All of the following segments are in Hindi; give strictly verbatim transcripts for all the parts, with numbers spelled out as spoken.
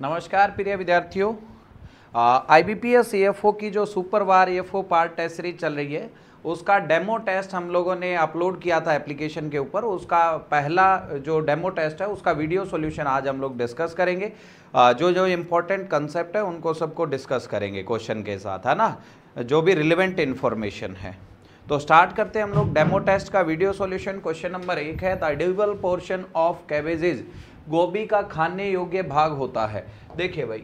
नमस्कार प्रिय विद्यार्थियों, आईबीपीएस एफओ की जो सुपरवार एफओ पार्ट टेस्ट सीरीज चल रही है उसका डेमो टेस्ट हम लोगों ने अपलोड किया था एप्लीकेशन के ऊपर। उसका पहला जो डेमो टेस्ट है उसका वीडियो सॉल्यूशन आज हम लोग डिस्कस करेंगे। जो जो इम्पोर्टेंट कंसेप्ट है उनको सबको डिस्कस करेंगे क्वेश्चन के साथ, है ना, जो भी रिलेवेंट इन्फॉर्मेशन है। तो स्टार्ट करते हैं हम लोग डेमो टेस्ट का वीडियो सॉल्यूशन। क्वेश्चन नंबर एक है, the edible portion of cabbages गोभी का खाने योग्य भाग होता है। देखिए भाई,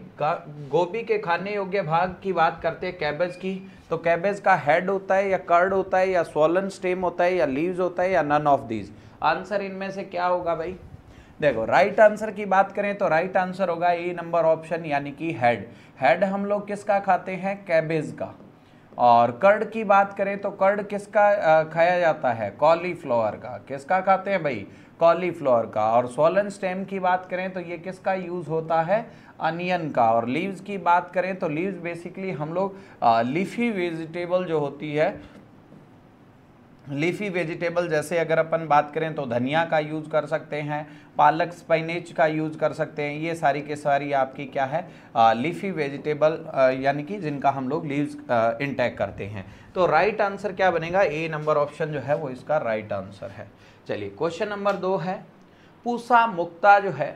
गोभी के खाने योग्य भाग की बात करते हैं कैबेज की, तो कैबेज का हेड होता है या कर्ड होता है या स्वॉलन स्टेम होता है या लीव्स होता है या नन ऑफ दीज। आंसर इनमें से क्या होगा भाई? देखो, राइट आंसर की बात करें तो राइट आंसर होगा ए नंबर ऑप्शन, यानी कि हेड। हेड हम लोग किसका खाते हैं? कैबेज का। और कर्ड की बात करें तो कर्ड किसका खाया जाता है? कॉलीफ्लावर का। किसका खाते हैं भाई? कॉलीफ्लावर का। और सोलन स्टेम की बात करें तो ये किसका यूज़ होता है? अनियन का। और लीव्स की बात करें तो लीव्स बेसिकली हम लोग लीफी वेजिटेबल जो होती है, लीफी वेजिटेबल जैसे अगर अपन बात करें तो धनिया का यूज़ कर सकते हैं, पालक स्पाइनेच का यूज़ कर सकते हैं। ये सारी के सारी आपकी क्या है? आ, लीफी वेजिटेबल, यानी कि जिनका हम लोग लीव्स इंटेक करते हैं। तो राइट आंसर क्या बनेगा? ए नंबर ऑप्शन जो है वो इसका राइट आंसर है। चलिए, क्वेश्चन नंबर दो है, पूसा मुक्ता जो है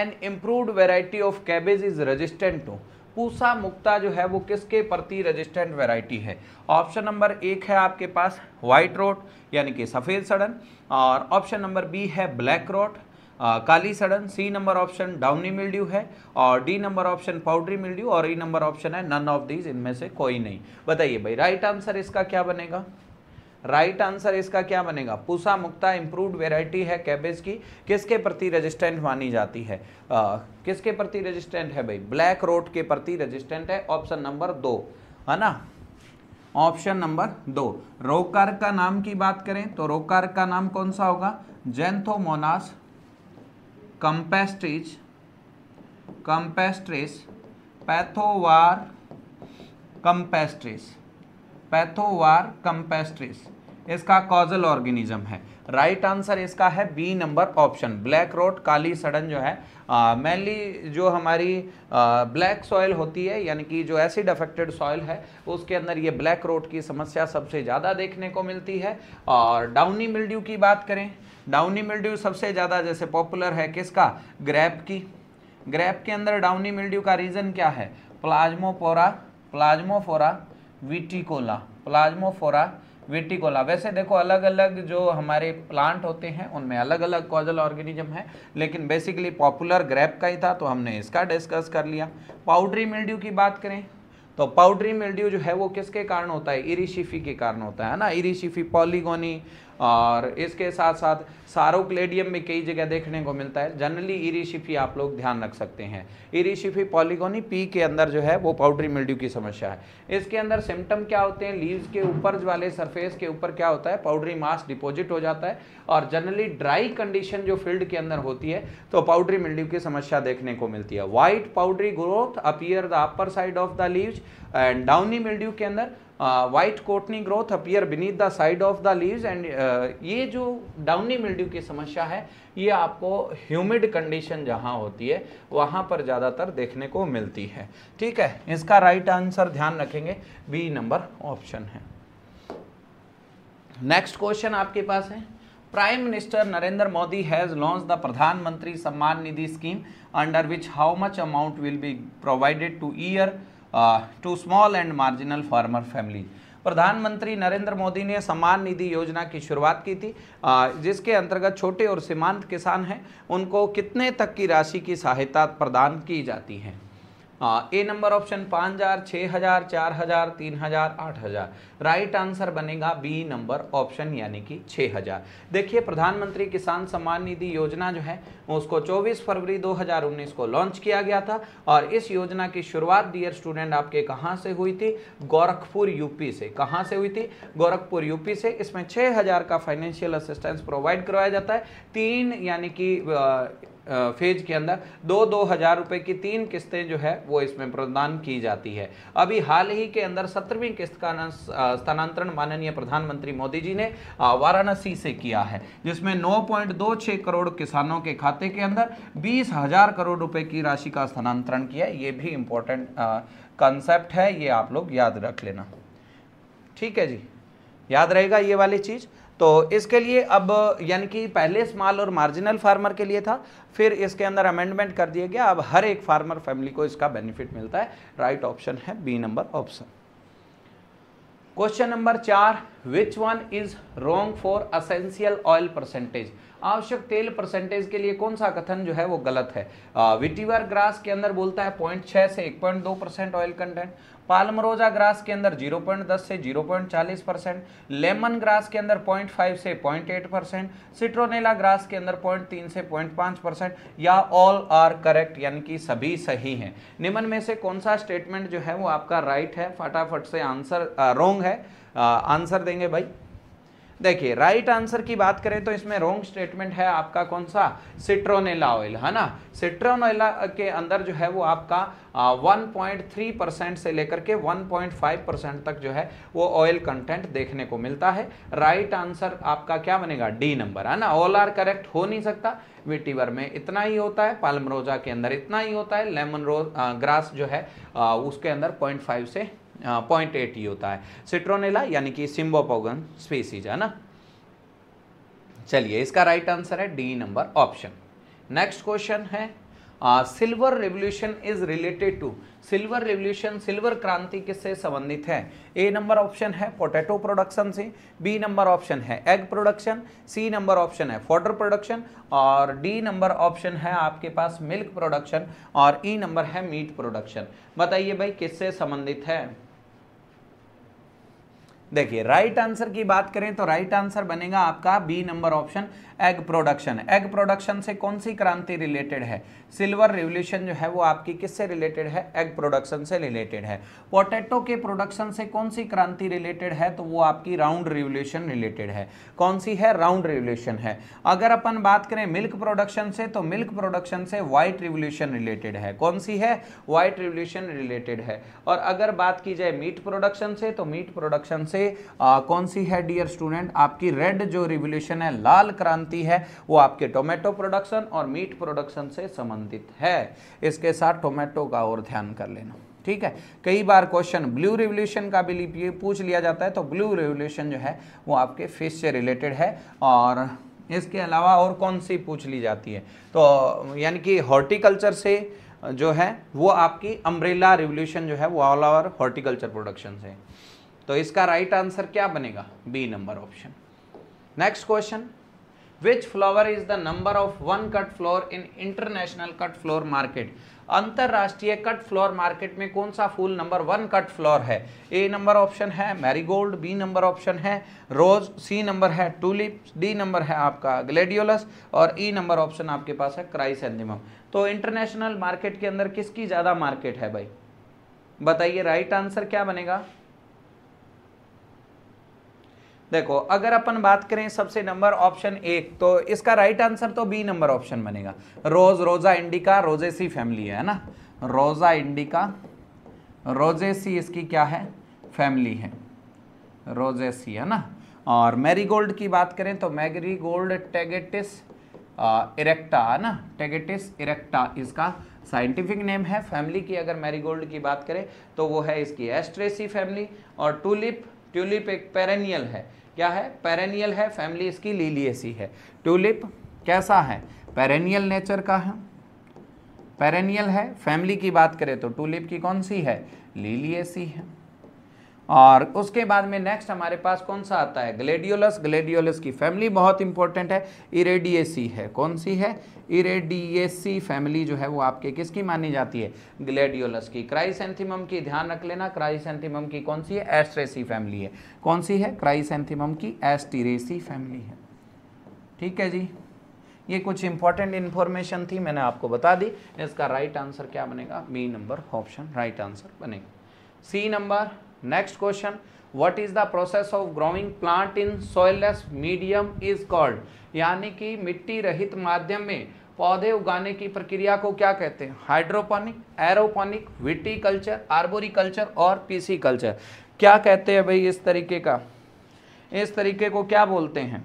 an improved variety of cabbage is resistant to. Pusa Mukta जो है वो किसके प्रति रेजिस्टेंट वैरायटी है? ऑप्शन नंबर एक है आपके पास वाइट रोट, यानी कि सफ़ेद सड़न। और ऑप्शन नंबर बी है ब्लैक रोट, काली सड़न। C number option downy mildew है और D number option powdery mildew और ई नंबर ऑप्शन है नन ऑफ दीज, इनमें से कोई नहीं। बताइए भाई, राइट आंसर इसका क्या बनेगा? राइट आंसर इसका क्या बनेगा? पूसा मुक्ता इम्प्रूव्ड वेराइटी है कैबेज की, किसके प्रति रेजिस्टेंट मानी जाती है? आ, किसके प्रति रेजिस्टेंट है भाई? ब्लैक रोट के प्रति रेजिस्टेंट है। ऑप्शन नंबर दो, है ना, ऑप्शन नंबर दो। रोकार का नाम की बात करें तो रोकार का नाम कौन सा होगा? Xanthomonas campestris campestris pathovar campestris pathovar campestris इसका कॉजल ऑर्गेनिज्म है। राइट आंसर इसका है B number option, black rot, काली सड़न। जो है मेनली जो हमारी ब्लैक सॉइल होती है, यानी कि जो एसिड अफेक्टेड सॉइल है, उसके अंदर ये ब्लैक रोट की समस्या सबसे ज़्यादा देखने को मिलती है। और डाउनी मिल्ड्यू की बात करें, डाउनी मिल्ड्यू सबसे ज़्यादा जैसे पॉपुलर है किसका? ग्रेप की। ग्रेप के अंदर डाउनी मिल्ड्यू का रीज़न क्या है? प्लाज्मोफोरा प्लाज्मोफोरा विटिकोला प्लाज्मोफोरा विटिकोला। वैसे देखो, अलग अलग जो हमारे प्लांट होते हैं उनमें अलग अलग कॉजल ऑर्गेनिज्म है, लेकिन बेसिकली पॉपुलर ग्रेप का ही था तो हमने इसका डिस्कस कर लिया। पाउडरी मिल्ड्यू की बात करें तो पाउडरी मिल्ड्यू जो है वो किसके कारण होता है? इरिशिफी के कारण होता है ना, इरिशिफी पॉलीगोनी। और इसके साथ साथ सारोक्लेडियम में कई जगह देखने को मिलता है। जनरली इरिशिफी आप लोग ध्यान रख सकते हैं। इरिशिफी पॉलीगोनी पी के अंदर जो है वो पाउडरी मिल्ड्यू की समस्या है। इसके अंदर सिम्टम क्या होते हैं? लीव्स के ऊपर वाले सरफेस के ऊपर क्या होता है? पाउडरी मास डिपॉजिट हो जाता है। और जनरली ड्राई कंडीशन जो फील्ड के अंदर होती है तो पाउडरी मिल्ड्यू की समस्या देखने को मिलती है। White powdery growth appear the upper side of the leaves and downy mildew के अंदर white cottony growth appear beneath the side of the leaves and ये जो डाउनी मिल्ड्यू की समस्या है ये आपको ह्यूमिड कंडीशन जहाँ होती है वहाँ पर ज़्यादातर देखने को मिलती है। ठीक है, इसका राइट आंसर ध्यान रखेंगे बी नंबर ऑप्शन है। नेक्स्ट क्वेश्चन आपके पास है, prime minister Narendra Modi has launch the प्रधानमंत्री Samman Nidhi scheme under which how much amount will be provided to year to small and marginal farmer family. प्रधानमंत्री नरेंद्र मोदी ने सम्मान निधि योजना की शुरुआत की थी, uh, जिसके अंतर्गत छोटे और सीमांत किसान हैं उनको कितने तक की राशि की सहायता प्रदान की जाती है? ए नंबर ऑप्शन पाँच हज़ार, छः हज़ार, चार हज़ार, तीन हज़ार, आठ हज़ार। राइट आंसर बनेगा बी नंबर ऑप्शन, यानी कि छः हज़ार। देखिए, प्रधानमंत्री किसान सम्मान निधि योजना जो है उसको चौबीस फरवरी दो हज़ार उन्नीस को लॉन्च किया गया था। और इस योजना की शुरुआत डियर स्टूडेंट आपके कहाँ से हुई थी? गोरखपुर यूपी से। कहाँ से हुई थी? गोरखपुर यूपी से। इसमें छः हज़ार का फाइनेंशियल असिस्टेंस प्रोवाइड करवाया जाता है। तीन यानी कि फेज के अंदर दो दो हज़ार रुपये की तीन किस्तें जो है वो इसमें प्रदान की जाती है। अभी हाल ही के अंदर सत्रहवीं किस्त का स्थानांतरण माननीय प्रधानमंत्री मोदी जी ने वाराणसी से किया है, जिसमें नौ पॉइंट दो छह करोड़ किसानों के खाते के अंदर बीस हजार करोड़ रुपए की राशि का स्थानांतरण किया। ये भी इम्पोर्टेंट कंसेप्ट है, ये आप लोग याद रख लेना, ठीक है जी, याद रहेगा ये वाली चीज़। तो इसके लिए अब यानी कि पहले स्मॉल और मार्जिनल फार्मर के लिए था, फिर इसके अंदर अमेंडमेंट कर दिया गया, अब हर एक फार्मर फैमिली को इसका बेनिफिट मिलता है। राइट ऑप्शन है B number option. Question number चार, which one is wrong for essential oil percentage? आवश्यक तेल परसेंटेज के लिए कौन सा कथन जो है वो गलत है? विटिवर ग्रास के अंदर बोलता है पॉइंट छह से एक पॉइंट दो percent oil content, palmarosa grass के अंदर जीरो पॉइंट दस से जीरो पॉइंट चालीस परसेंट, लेमन ग्रास के अंदर पॉइंट फाइव से point eight percent, citronella grass के अंदर पॉइंट तीन से पॉइंट पाँच परसेंट, या ऑल आर करेक्ट, यानी कि सभी सही हैं। निम्न में से कौन सा स्टेटमेंट जो है वो आपका राइट है? फटाफट से आंसर रॉन्ग है आंसर देंगे भाई। देखिए राइट आंसर की बात करें तो इसमें रॉन्ग स्टेटमेंट है आपका कौन सा? सिट्रोनेला ऑयल, है ना। सिट्रोनेला के अंदर जो है वो आपका वन पॉइंट थ्री परसेंट से लेकर के वन पॉइंट फाइव परसेंट तक जो है वो ऑयल कंटेंट देखने को मिलता है। राइट आंसर आपका क्या बनेगा? डी नंबर, है ना। ऑल आर करेक्ट हो नहीं सकता, विटिवर में इतना ही होता है, पालमरोजा के अंदर इतना ही होता है, लेमन रोज ग्रास जो है आ, उसके अंदर पॉइंट फाइव से पॉइंट एट ही होता है। सिट्रोनेला यानी कि सिम्बोपोगन स्पीसीज, है ना। चलिए, इसका राइट आंसर है D number option. Next question है silver revolution is related to. Silver revolution, silver क्रांति किससे संबंधित है? ए नंबर ऑप्शन है पोटैटो प्रोडक्शन से, बी नंबर ऑप्शन है egg production, C number option है फॉडर प्रोडक्शन, और डी नंबर ऑप्शन है आपके पास मिल्क प्रोडक्शन, और ई नंबर है मीट प्रोडक्शन। बताइए भाई किससे संबंधित है? देखिए राइट आंसर की बात करें तो राइट आंसर बनेगा आपका B number option, egg production. Egg production से कौन सी क्रांति रिलेटेड है? सिल्वर रेवोल्यूशन जो है वो आपकी किससे रिलेटेड है? एग प्रोडक्शन से रिलेटेड है। पोटैटो के प्रोडक्शन से कौन सी क्रांति रिलेटेड है? तो वो आपकी राउंड रेवोल्यूशन रिलेटेड है। कौन सी है? राउंड रेवोल्यूशन है। अगर अपन बात करें मिल्क प्रोडक्शन से, तो मिल्क प्रोडक्शन से व्हाइट रेवोल्यूशन रिलेटेड है। कौन सी है? व्हाइट रेवोल्यूशन रिलेटेड है। और अगर बात की जाए मीट प्रोडक्शन से, तो मीट प्रोडक्शन से आ, कौन सी है डियर स्टूडेंट? आपकी रेड जो रिवोल्यूशन है, लाल क्रांति है, वो आपके टोमेटो प्रोडक्शन और मीट प्रोडक्शन से संबंधित है। इसके साथ टोमेटो का और ध्यान कर लेना, ठीक है। कई बार क्वेश्चन ब्लू रिवोल्यूशन का भी पूछ लिया जाता है, तो ब्लू रिवोल्यूशन जो है वो आपके फिश से रिलेटेड है। और इसके अलावा और कौन सी पूछ ली जाती है? तो यानी कि हॉर्टिकल्चर से जो है वो आपकी अम्ब्रेला रिवोल्यूशन जो है वो ऑल ओवर हॉर्टिकल्चर प्रोडक्शन से। तो इसका राइट आंसर क्या बनेगा? B number option. Next question, which flower is the number of one cut flower in international cut flower market? अंतरराष्ट्रीय कट फ्लोर मार्केट में कौन सा फूल नंबर वन कट फ्लोर है? ए नंबर ऑप्शन है मैरीगोल्ड, बी नंबर ऑप्शन है रोज, सी नंबर है टूलिप, डी नंबर है आपका ग्लेडियोलस, और ई नंबर ऑप्शन आपके पास है क्राइसेंथेमम। तो इंटरनेशनल मार्केट के अंदर किसकी ज़्यादा मार्केट है भाई? बताइए राइट आंसर क्या बनेगा? देखो अगर अपन बात करें सबसे नंबर ऑप्शन एक, तो इसका राइट आंसर तो बी नंबर ऑप्शन बनेगा। Rose, Rosa indica, Rosaceae family है ना, रोजा इंडिका, रोजेसी इसकी क्या है? फैमिली है, रोजेसी, है ना। और मैरीगोल्ड की बात करें तो मैरीगोल्ड टैगेटिस इरेक्टा, है ना, टैगेटिस इरेक्टा इसका साइंटिफिक नेम है। फैमिली की अगर मैरीगोल्ड की बात करें तो वो है इसकी एस्ट्रेसी फैमिली। और टूलिप, ट्यूलिप एक पेरेनियल है, क्या है? पेरेनियल है, फैमिली इसकी लिलिएसी है। ट्यूलिप कैसा है? पेरेनियल नेचर का है, पेरेनियल है। फैमिली की बात करें तो ट्यूलिप की कौन सी है? लिलिएसी है। और उसके बाद में नेक्स्ट हमारे पास कौन सा आता है? ग्लेडियोलस। ग्लेडियोलस की फैमिली बहुत इंपॉर्टेंट है, इरेडिएसी है। कौन सी है? इरेडिएसी फैमिली जो है वो आपके किसकी मानी जाती है? ग्लेडियोलस की। क्राइसेंथेमम की ध्यान रख लेना, क्राइसेंथेमम की कौन सी है? एस्टेरेसी फैमिली है। कौन सी है? क्राइसेंथेमम की एस्टेरेसी फैमिली है, ठीक है जी। ये कुछ इंपॉर्टेंट इन्फॉर्मेशन थी, मैंने आपको बता दी। इसका राइट आंसर क्या बनेगा? B number option right answer बनेगा। C number. Next question, what is the process of growing plant in soilless medium is called? यानी कि मिट्टी रहित माध्यम में पौधे उगाने की प्रक्रिया को क्या कहते हैं? हाइड्रोपोनिक, एरोपोनिक, विटीकल्चर, आर्बोरिकल्चर और पीसीकल्चर। क्या कहते हैं भाई इस तरीके का? इस तरीके को क्या बोलते हैं?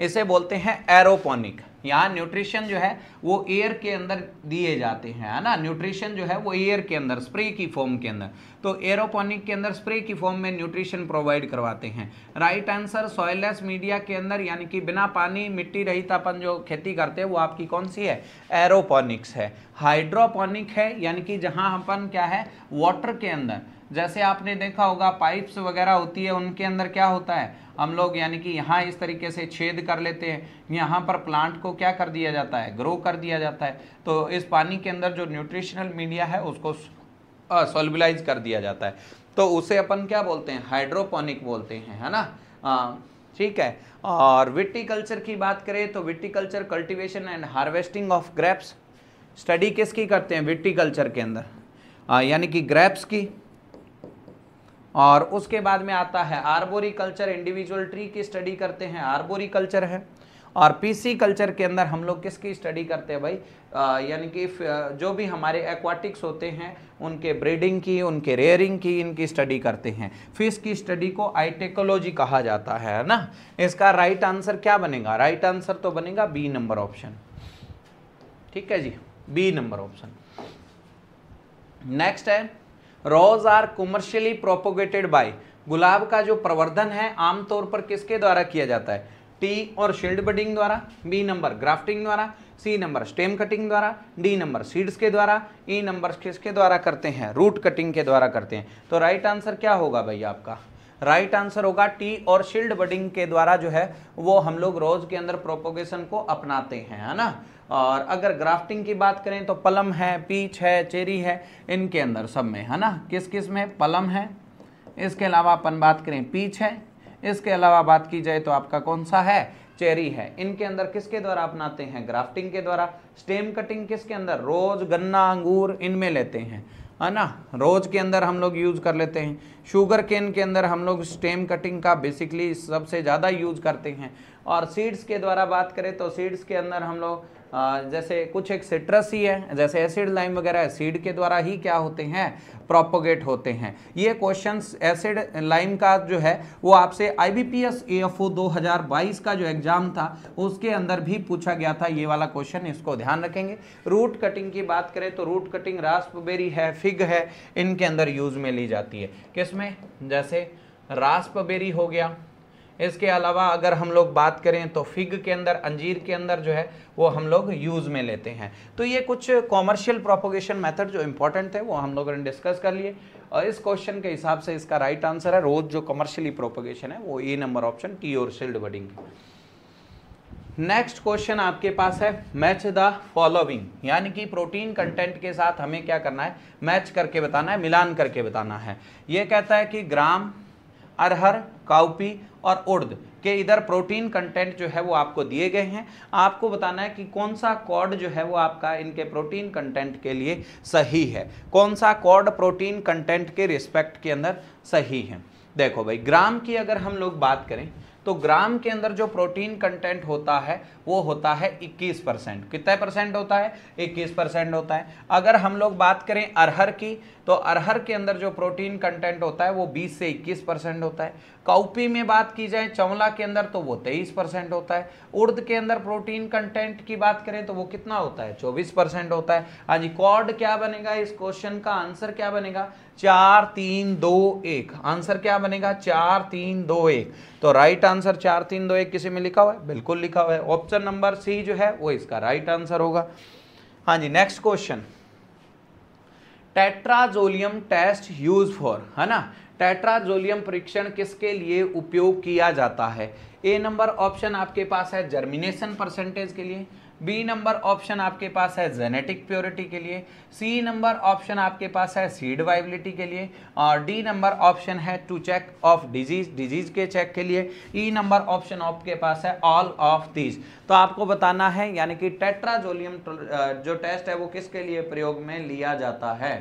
इसे बोलते हैं एरोपोनिक। यहाँ न्यूट्रिशन जो है वो एयर के अंदर दिए जाते हैं, है ना। न्यूट्रिशन जो है वो एयर के अंदर स्प्रे की फॉर्म के अंदर, तो एरोपोनिक के अंदर स्प्रे की फॉर्म में न्यूट्रिशन प्रोवाइड करवाते हैं। राइट आंसर सॉइललेस मीडिया के अंदर, यानी कि बिना पानी मिट्टी रहित अपन जो खेती करते हैं वो आपकी कौन सी है? एरोपोनिक्स है। हाइड्रोपोनिक है यानी कि जहाँ अपन क्या है वाटर के अंदर, जैसे आपने देखा होगा पाइप्स वगैरह होती है उनके अंदर क्या होता है हम लोग यानी कि यहाँ इस तरीके से छेद कर लेते हैं, यहाँ पर प्लांट को क्या कर दिया जाता है? ग्रो कर दिया जाता है। तो इस पानी के अंदर जो न्यूट्रिशनल मीडिया है उसको सोल्बिलाइज कर दिया जाता है, तो उसे अपन क्या बोलते हैं? हाइड्रोपोनिक बोलते हैं, है ना। आ, ठीक है। और विटीकल्चर की बात करें तो viticulture cultivation and harvesting of grapes, study किसकी करते हैं? विटीकल्चर के अंदर, यानी कि ग्रेप्स की। और उसके बाद में आता है आर्बोरिकल्चर, इंडिविजुअल ट्री की स्टडी करते हैं, आर्बोरिकल्चर है। और पीसी कल्चर के अंदर हम लोग किसकी स्टडी करते हैं भाई? यानी कि जो भी हमारे एक्वाटिक्स होते हैं उनके ब्रीडिंग की, उनके रेयरिंग की, इनकी स्टडी करते हैं। फिश की स्टडी को आइटेकोलॉजी कहा जाता है ना। इसका राइट आंसर क्या बनेगा? राइट आंसर तो बनेगा बी नंबर ऑप्शन। ठीक है जी, बी नंबर ऑप्शन। नेक्स्ट है rose are commercially propagated by. गुलाब का जो प्रवर्धन है आमतौर पर किसके द्वारा किया जाता है? टी और शील्ड बडिंग द्वारा, बी नंबर ग्राफ्टिंग द्वारा, सी नंबर स्टेम कटिंग द्वारा, डी नंबर सीड्स के द्वारा, ई नंबर किसके द्वारा करते हैं? रूट कटिंग के द्वारा करते हैं। तो राइट आंसर क्या होगा भाई आपका? राइट आंसर होगा टी और शील्ड बडिंग के द्वारा जो है वो हम लोग रोज के अंदर प्रोपोगेशन को अपनाते हैं, है ना। और अगर ग्राफ्टिंग की बात करें तो पलम है, पीच है, चेरी है, इनके अंदर सब में, है ना। किस किस में? पलम है, इसके अलावा अपन बात करें पीच है, इसके अलावा बात की जाए तो आपका कौन सा है? चेरी है। इनके अंदर किसके द्वारा अपनाते हैं? ग्राफ्टिंग के द्वारा। स्टेम कटिंग किसके अंदर? रोज, गन्ना, अंगूर, इनमें लेते हैं, है ना। रोज के अंदर हम लोग यूज़ कर लेते हैं। शुगर केन के अंदर हम लोग स्टेम कटिंग का बेसिकली सबसे ज़्यादा यूज करते हैं। और सीड्स के द्वारा बात करें तो सीड्स के अंदर हम लोग जैसे कुछ एक सिट्रस ही है, जैसे एसिड लाइम वगैरह सीड के द्वारा ही क्या होते हैं? प्रोपोगेट होते हैं। ये क्वेश्चंस एसिड लाइम का जो है वो आपसे आईबीपीएस एफओ दो हज़ार बाईस का जो एग्जाम था उसके अंदर भी पूछा गया था, ये वाला क्वेश्चन, इसको ध्यान रखेंगे। रूट कटिंग की बात करें तो रूट कटिंग रास्पबेरी है, फिग है, इनके अंदर यूज में ली जाती है। किसमें? जैसे रास्पबेरी हो गया, इसके अलावा अगर हम लोग बात करें तो फिग के अंदर, अंजीर के अंदर जो है वो हम लोग यूज़ में लेते हैं। तो ये कुछ कॉमर्शियल प्रोपोगेशन मेथड जो इम्पोर्टेंट थे वो हम लोगों ने डिस्कस कर लिए। और इस क्वेश्चन के हिसाब से इसका राइट आंसर है रोज जो कॉमर्शियली प्रोपोगेशन है वो ए नंबर ऑप्शन, टी और शील्ड बडिंग। नेक्स्ट क्वेश्चन आपके पास है मैच द फॉलोइंग, यानी कि प्रोटीन कंटेंट के साथ हमें क्या करना है? मैच करके बताना है, मिलान करके बताना है। ये कहता है कि ग्राम, अरहर, काउपी और उड़द के इधर प्रोटीन कंटेंट जो है वो आपको दिए गए हैं। आपको बताना है कि कौन सा कॉर्ड जो है वो आपका इनके प्रोटीन कंटेंट के लिए सही है, कौन सा कॉर्ड प्रोटीन कंटेंट के रिस्पेक्ट के अंदर सही है। देखो भाई, ग्राम की अगर हम लोग बात करें तो ग्राम के अंदर जो प्रोटीन कंटेंट होता है वो होता है इक्कीस परसेंट। कितना परसेंट होता है? इक्कीस परसेंट होता है। अगर हम लोग बात करें अरहर की तो अरहर के अंदर जो प्रोटीन कंटेंट होता है वो बीस से इक्कीस परसेंट होता है। काउपी में बात की जाए चंवला के अंदर तो वो तेईस परसेंट होता है। उड़द के अंदर प्रोटीन कंटेंट की बात करें तो वो कितना होता है? चौबीस परसेंट होता है। हाँ जी, कॉर्ड क्या बनेगा? इस क्वेश्चन का आंसर क्या बनेगा? चार तीन दो एक। आंसर क्या बनेगा? चार तीन दो एक। तो राइट आंसर चार तीन दो एक किसी में लिखा हुआ है? बिल्कुल लिखा हुआ है। ऑप्शन नंबर सी जो है वो इसका राइट आंसर होगा। हाँ जी, next question, tetrazolium test use for, है ना। टेट्राजोलियम परीक्षण किसके लिए उपयोग किया जाता है? ए नंबर ऑप्शन आपके पास है जर्मिनेशन परसेंटेज के लिए, बी नंबर ऑप्शन आपके पास है जेनेटिक प्योरिटी के लिए, सी नंबर ऑप्शन आपके पास है सीड वाइबिलिटी के लिए, और डी नंबर ऑप्शन है to check of disease, disease के चेक के लिए, ई नंबर ऑप्शन आपके पास है ऑल ऑफ दीज। तो आपको बताना है यानी कि टेट्राजोलियम जो टेस्ट है वो किसके लिए प्रयोग में लिया जाता है?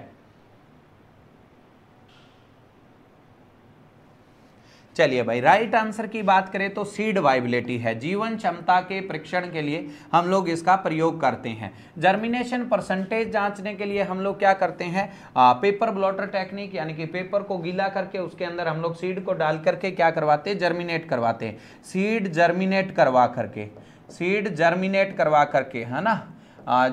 चलिए भाई राइट आंसर की बात करें तो सीड वाइबिलिटी है। जीवन क्षमता के परीक्षण के लिए हम लोग इसका प्रयोग करते हैं। जर्मिनेशन परसेंटेज जांचने के लिए हम लोग क्या करते हैं, आ, पेपर ब्लॉटर टेक्निक, यानी कि पेपर को गीला करके उसके अंदर हम लोग सीड को डाल करके क्या करवाते हैं, जर्मिनेट करवाते हैं। सीड जर्मिनेट करवा करके सीड जर्मिनेट करवा करके है ना,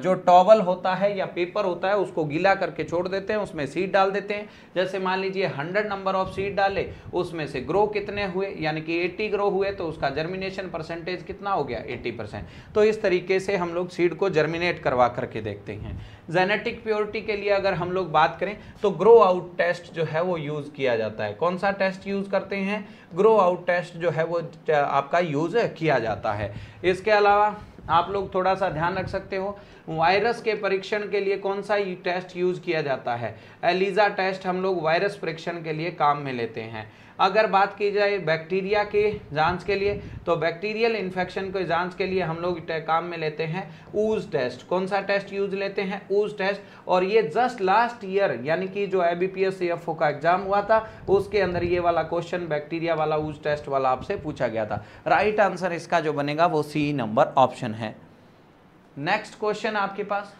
जो टॉवल होता है या पेपर होता है उसको गीला करके छोड़ देते हैं, उसमें सीड डाल देते हैं। जैसे मान लीजिए हंड्रेड नंबर ऑफ सीड डाले, उसमें से ग्रो कितने हुए, यानी कि एटी ग्रो हुए, तो उसका जर्मिनेशन परसेंटेज कितना हो गया, एटी परसेंट। तो इस तरीके से हम लोग सीड को जर्मिनेट करवा करके देखते हैं। जेनेटिक प्योरिटी के लिए अगर हम लोग बात करें तो ग्रो आउट टेस्ट जो है वो यूज़ किया जाता है। कौन सा टेस्ट यूज़ करते हैं, ग्रो आउट टेस्ट जो है वो आपका यूज़ किया जाता है। इसके अलावा आप लोग थोड़ा सा ध्यान रख सकते हो, वायरस के परीक्षण के लिए कौन सा टेस्ट यूज़ किया जाता है, एलिजा टेस्ट हम लोग वायरस परीक्षण के लिए काम में लेते हैं। अगर बात की जाए बैक्टीरिया के जांच के लिए तो बैक्टीरियल इन्फेक्शन को जांच के लिए हम लोग काम में लेते हैं ऊज टेस्ट। कौन सा टेस्ट यूज लेते हैं, ऊज टेस्ट। और ये जस्ट लास्ट ईयर यानी कि जो आईबीपीएस एफओ का एग्जाम हुआ था उसके अंदर ये वाला क्वेश्चन बैक्टीरिया वाला ऊज टेस्ट वाला आपसे पूछा गया था। राइट आंसर इसका जो बनेगा वो सी नंबर ऑप्शन है। नेक्स्ट क्वेश्चन आपके पास,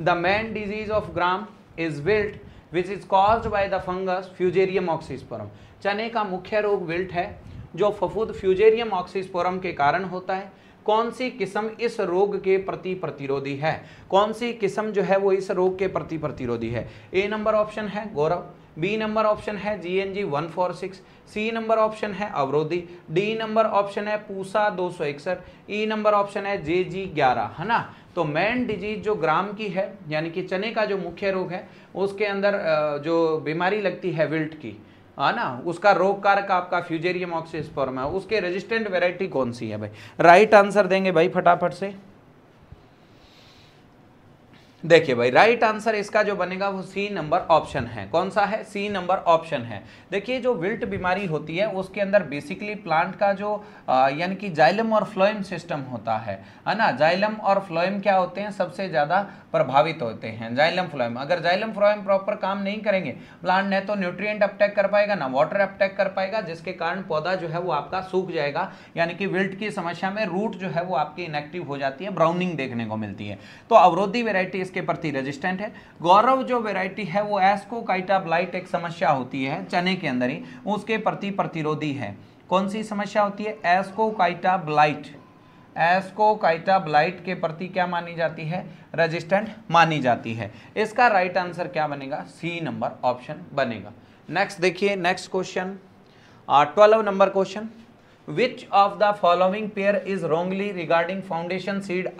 the main disease of gram is wilt which is caused by the fungus fusarium oxysporum. चने का मुख्य रोग विल्ट है जो फफूद फ्यूजेरियम ऑक्सीस्पोरम के कारण होता है। कौन सी किस्म इस रोग के प्रति प्रतिरोधी है, कौन सी किस्म जो है वो इस रोग के प्रति प्रतिरोधी है। ए नंबर ऑप्शन है गौरव, बी नंबर ऑप्शन है G N G one four six, C number option है अवरोधी, डी नंबर ऑप्शन है पूसा दो सौ इकसठ, ई नंबर ऑप्शन है जे जी ग्यारह है ना। तो मेन डिजीज जो ग्राम की है यानी कि चने का जो मुख्य रोग है उसके अंदर जो बीमारी लगती है विल्ट की है ना, उसका रोग कारक आपका फ्यूजेरियम ऑक्सीस्पोरम है। उसके रेजिस्टेंट वैरायटी कौन सी है भाई, राइट आंसर देंगे भाई फटाफट से। देखिए भाई राइट आंसर इसका जो बनेगा वो सी नंबर ऑप्शन है। कौन सा है, सी नंबर ऑप्शन है। देखिए जो विल्ट बीमारी होती है उसके अंदर बेसिकली प्लांट का जो यानी कि जाइलम और फ्लोएम सिस्टम होता है है ना, जाइलम और फ्लोएम क्या होते हैं, सबसे ज़्यादा प्रभावित होते हैं जाइलम फ्लोएम। अगर जाइलम फ्लोएम प्रॉपर काम नहीं करेंगे प्लांट ने तो न्यूट्रिएंट अपटेक कर पाएगा ना वाटर अपटेक कर पाएगा, जिसके कारण पौधा जो है वो आपका सूख जाएगा, यानी कि विल्ट की समस्या में रूट जो है वो आपकी इनएक्टिव हो जाती है, ब्राउनिंग देखने को मिलती है। तो अवरोधी वेराइटी के प्रति रेजिस्टेंट है। गौरव जो वैरायटी है वो एस्कोकाइटा ब्लाइट एक समस्या होती है चने के अंदर ही, उसके प्रति प्रतिरोधी है। कौन सी समस्या होती है, एस्कोकाइटा ब्लाइट, एस्कोकाइटा ब्लाइट के प्रति क्या मानी जाती है, रेजिस्टेंट मानी जाती है। इसका राइट आंसर क्या बनेगा, सी नंबर ऑप्शन बनेगा। नेक्स्ट देखिए, next question twelve number question, Which of the following pair is wrongly regarding foundation seed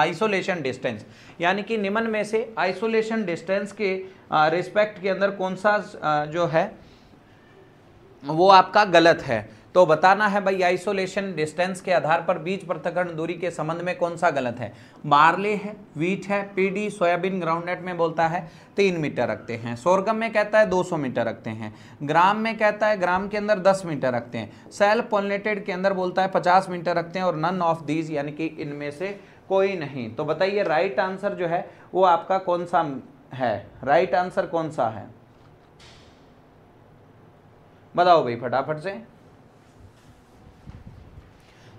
isolation distance? यानी कि निम्न में से isolation distance के रिस्पेक्ट के अंदर कौन सा जो है वो आपका गलत है, तो बताना है भाई। आइसोलेशन डिस्टेंस के आधार पर बीज पृथक्करण दूरी के संबंध में कौन सा गलत है, बार्ले है, व्हीट है, पीडी सोयाबीन ग्राउंडनट में बोलता है तीन मीटर रखते हैं, सोरगम में कहता है दो सौ मीटर रखते हैं, ग्राम में कहता है ग्राम के अंदर दस मीटर रखते हैं, सेल्फ पॉलिनेटेड के अंदर बोलता है पचास मीटर रखते हैं, और नन ऑफ दीज यानी कि इनमें से कोई नहीं। तो बताइए राइट आंसर जो है वो आपका कौन सा है, राइट आंसर कौन सा है, बताओ भाई फटाफट से।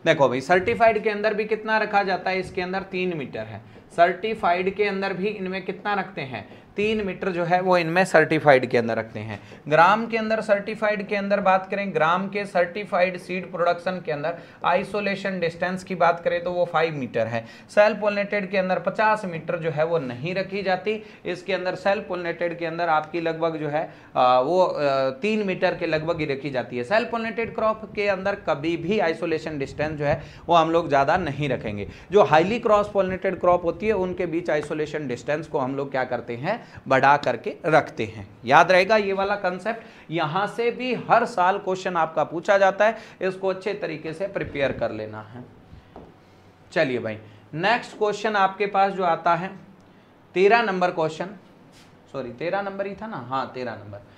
देखो भाई सर्टिफाइड के अंदर भी कितना रखा जाता है, इसके अंदर तीन मीटर है, सर्टिफाइड के अंदर भी इनमें कितना रखते हैं, तीन मीटर जो है वो इनमें सर्टिफाइड के अंदर रखते हैं। ग्राम के अंदर सर्टिफाइड के अंदर बात करें, ग्राम के सर्टिफाइड सीड प्रोडक्शन के अंदर आइसोलेशन डिस्टेंस की बात करें तो वो फाइव मीटर है। सेल्फ पोलिनेटेड के अंदर पचास मीटर जो है वो नहीं रखी जाती, इसके अंदर सेल्फ पोलिनेटेड के अंदर आपकी लगभग जो है वो तीन मीटर के लगभग ही रखी जाती है। सेल्फ पोलिनेटेड क्रॉप के अंदर कभी भी आइसोलेशन डिस्टेंस जो है वो हम लोग ज़्यादा नहीं रखेंगे। जो हाईली क्रॉस पोलिनेटेड क्रॉप होती है उनके बीच आइसोलेशन डिस्टेंस को हम लोग क्या करते हैं, बढ़ा करके रखते हैं। याद रहेगा ये वाला कंसेप्ट, यहां से भी हर साल क्वेश्चन आपका पूछा जाता है, इसको अच्छे तरीके से प्रिपेयर कर लेना है। चलिए भाई नेक्स्ट क्वेश्चन आपके पास जो आता है तेरह नंबर क्वेश्चन, सॉरी तेरह नंबर ही था ना, हाँ तेरह number.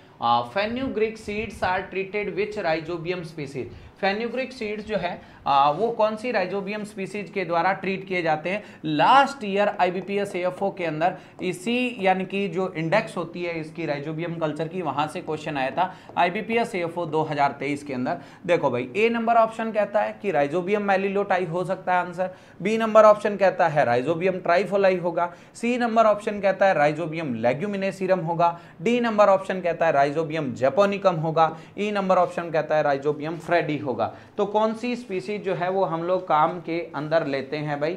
Fenugreek seeds are treated which rhizobium species, fenugreek seeds जो है आ, वो कौन सी राइजोबियम स्पीसीज के द्वारा ट्रीट किए जाते हैं। लास्ट ईयर आईबीपीएस एफओ के अंदर इसी यानी कि जो इंडेक्स होती है इसकी राइजोबियम कल्चर की, वहां से क्वेश्चन आया था आईबीपीएस एफओ दो हज़ार तेईस के अंदर। देखो भाई, ए नंबर ऑप्शन कहता है कि राइजोबियम मैलिलोटाई हो सकता है आंसर, बी नंबर ऑप्शन कहता है राइजोबियम ट्राइफोलाई होगा, सी नंबर ऑप्शन कहता है राइजोबियम लेग्यूमिनेसीरम होगा, डी नंबर ऑप्शन कहता है राइजोबियम जेपोनिकम होगा, ई नंबर ऑप्शन कहता है राइजोबियम फ्रेडी होगा। तो कौन सी स्पीसीज जो है वो हम लोग काम के अंदर लेते हैं भाई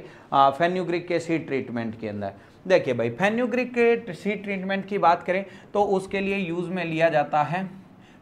फेन्यूग्रिक के सीड ट्रीटमेंट के अंदर। देखिए भाई, फेन्यूग्रिक के सीड ट्रीटमेंट की बात करें तो उसके लिए यूज में लिया जाता है